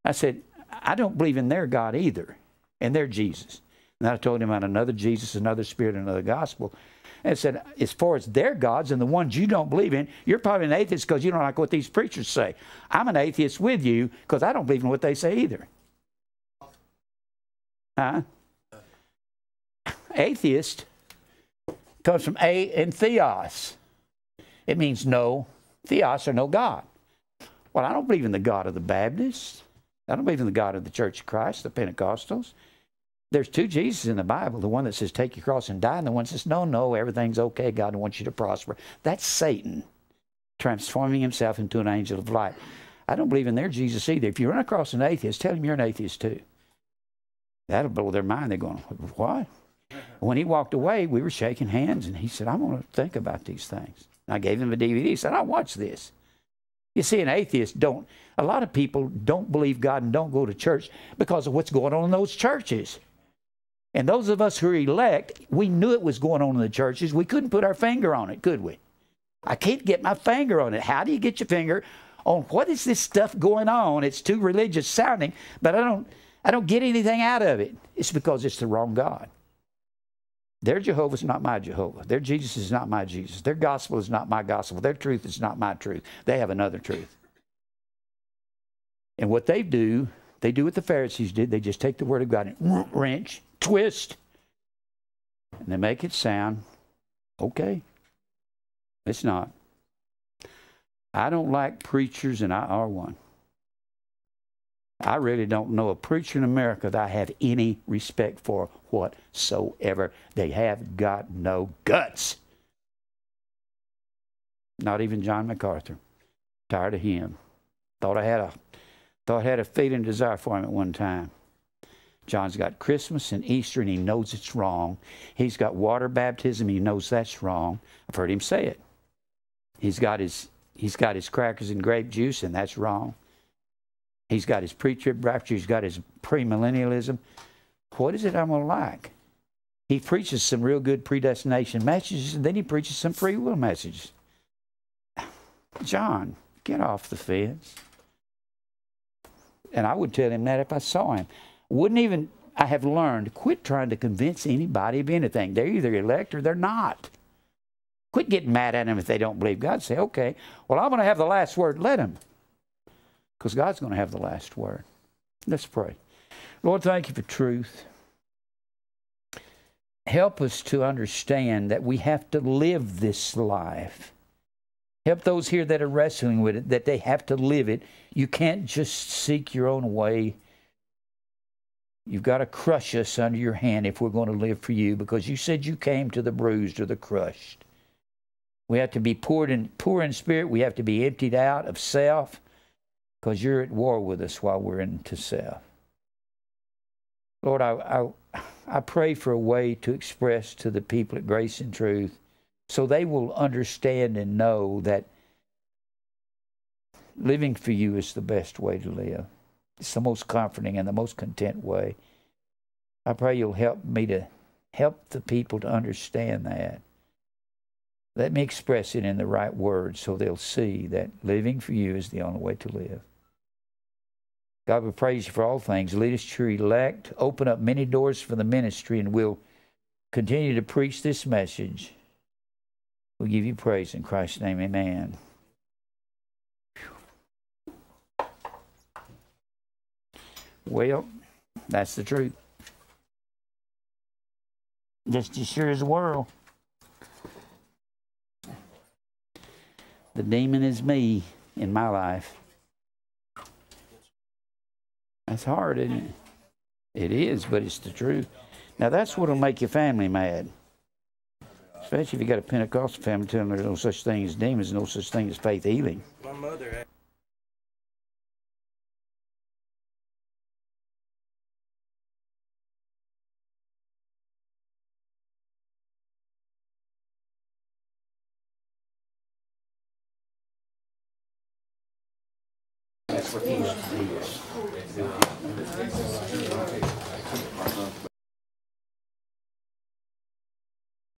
I said, I don't believe in their God either, and their Jesus. And I told him about another Jesus, another spirit, another gospel. And I said, as far as their gods and the ones you don't believe in, you're probably an atheist because you don't like what these preachers say. I'm an atheist with you because I don't believe in what they say either. Huh? Atheist comes from a and theos. It means no theos, or no God. Well, I don't believe in the God of the Baptists. I don't believe in the God of the Church of Christ, the Pentecostals. There's two Jesus in the Bible, the one that says, take your cross and die, and the one that says, no, no, everything's okay. God wants you to prosper. That's Satan transforming himself into an angel of light. I don't believe in their Jesus either. If you run across an atheist, tell him you're an atheist too. That'll blow their mind. They're going, what? When he walked away, we were shaking hands, and he said, I'm going to think about these things. And I gave him a D V D. He said, I'll watch this. You see, an atheist don't, a lot of people don't believe God and don't go to church because of what's going on in those churches. And those of us who are elect, we knew it was going on in the churches. We couldn't put our finger on it, could we? I can't get my finger on it. How do you get your finger on what is this stuff going on? It's too religious sounding, but I don't, I don't get anything out of it. It's because it's the wrong God. Their Jehovah's not my Jehovah. Their Jesus is not my Jesus. Their gospel is not my gospel. Their truth is not my truth. They have another truth. And what they do, they do what the Pharisees did. They just take the word of God and wrench, twist, and they make it sound okay. It's not. I don't like preachers, and I are one. I really don't know a preacher in America that I have any respect for whatsoever. They have got no guts. Not even John MacArthur. Tired of him. Thought I had a thought I had a feeling desire for him at one time. John's got Christmas and Easter, and he knows it's wrong. He's got water baptism. He knows that's wrong. I've heard him say it. He's got his, he's got his crackers and grape juice, and that's wrong. He's got his pre-trib rapture. He's got his premillennialism. What is it I'm going to like? He preaches some real good predestination messages, and then he preaches some free will messages. John, get off the fence. And I would tell him that if I saw him. Wouldn't even, I have learned, quit trying to convince anybody of anything. They're either elect or they're not. Quit getting mad at them if they don't believe God. Say, okay, well, I'm going to have the last word. Let them. Because God's going to have the last word. Let's pray. Lord, thank you for truth. Help us to understand that we have to live this life. Help those here that are wrestling with it, that they have to live it. You can't just seek your own way. You've got to crush us under your hand if we're going to live for you, because you said you came to the bruised or the crushed. We have to be poured in, poor in spirit. We have to be emptied out of self, because you're at war with us while we're into self. Lord, I, I, I pray for a way to express to the people at Grace and Truth so they will understand and know that living for you is the best way to live. It's the most comforting and the most content way. I pray you'll help me to help the people to understand that. Let me express it in the right words so they'll see that living for you is the only way to live. God, we praise you for all things. Lead us to your elect. Open up many doors for the ministry, and we'll continue to preach this message. We'll give you praise in Christ's name. Amen. Well, that's the truth. Just as sure as the world. The demon is me in my life. That's hard, isn't it? It is, but it's the truth. Now, that's what will make your family mad. Especially if you got a Pentecostal family telling them there's no such thing as demons, no such thing as faith healing. My mother had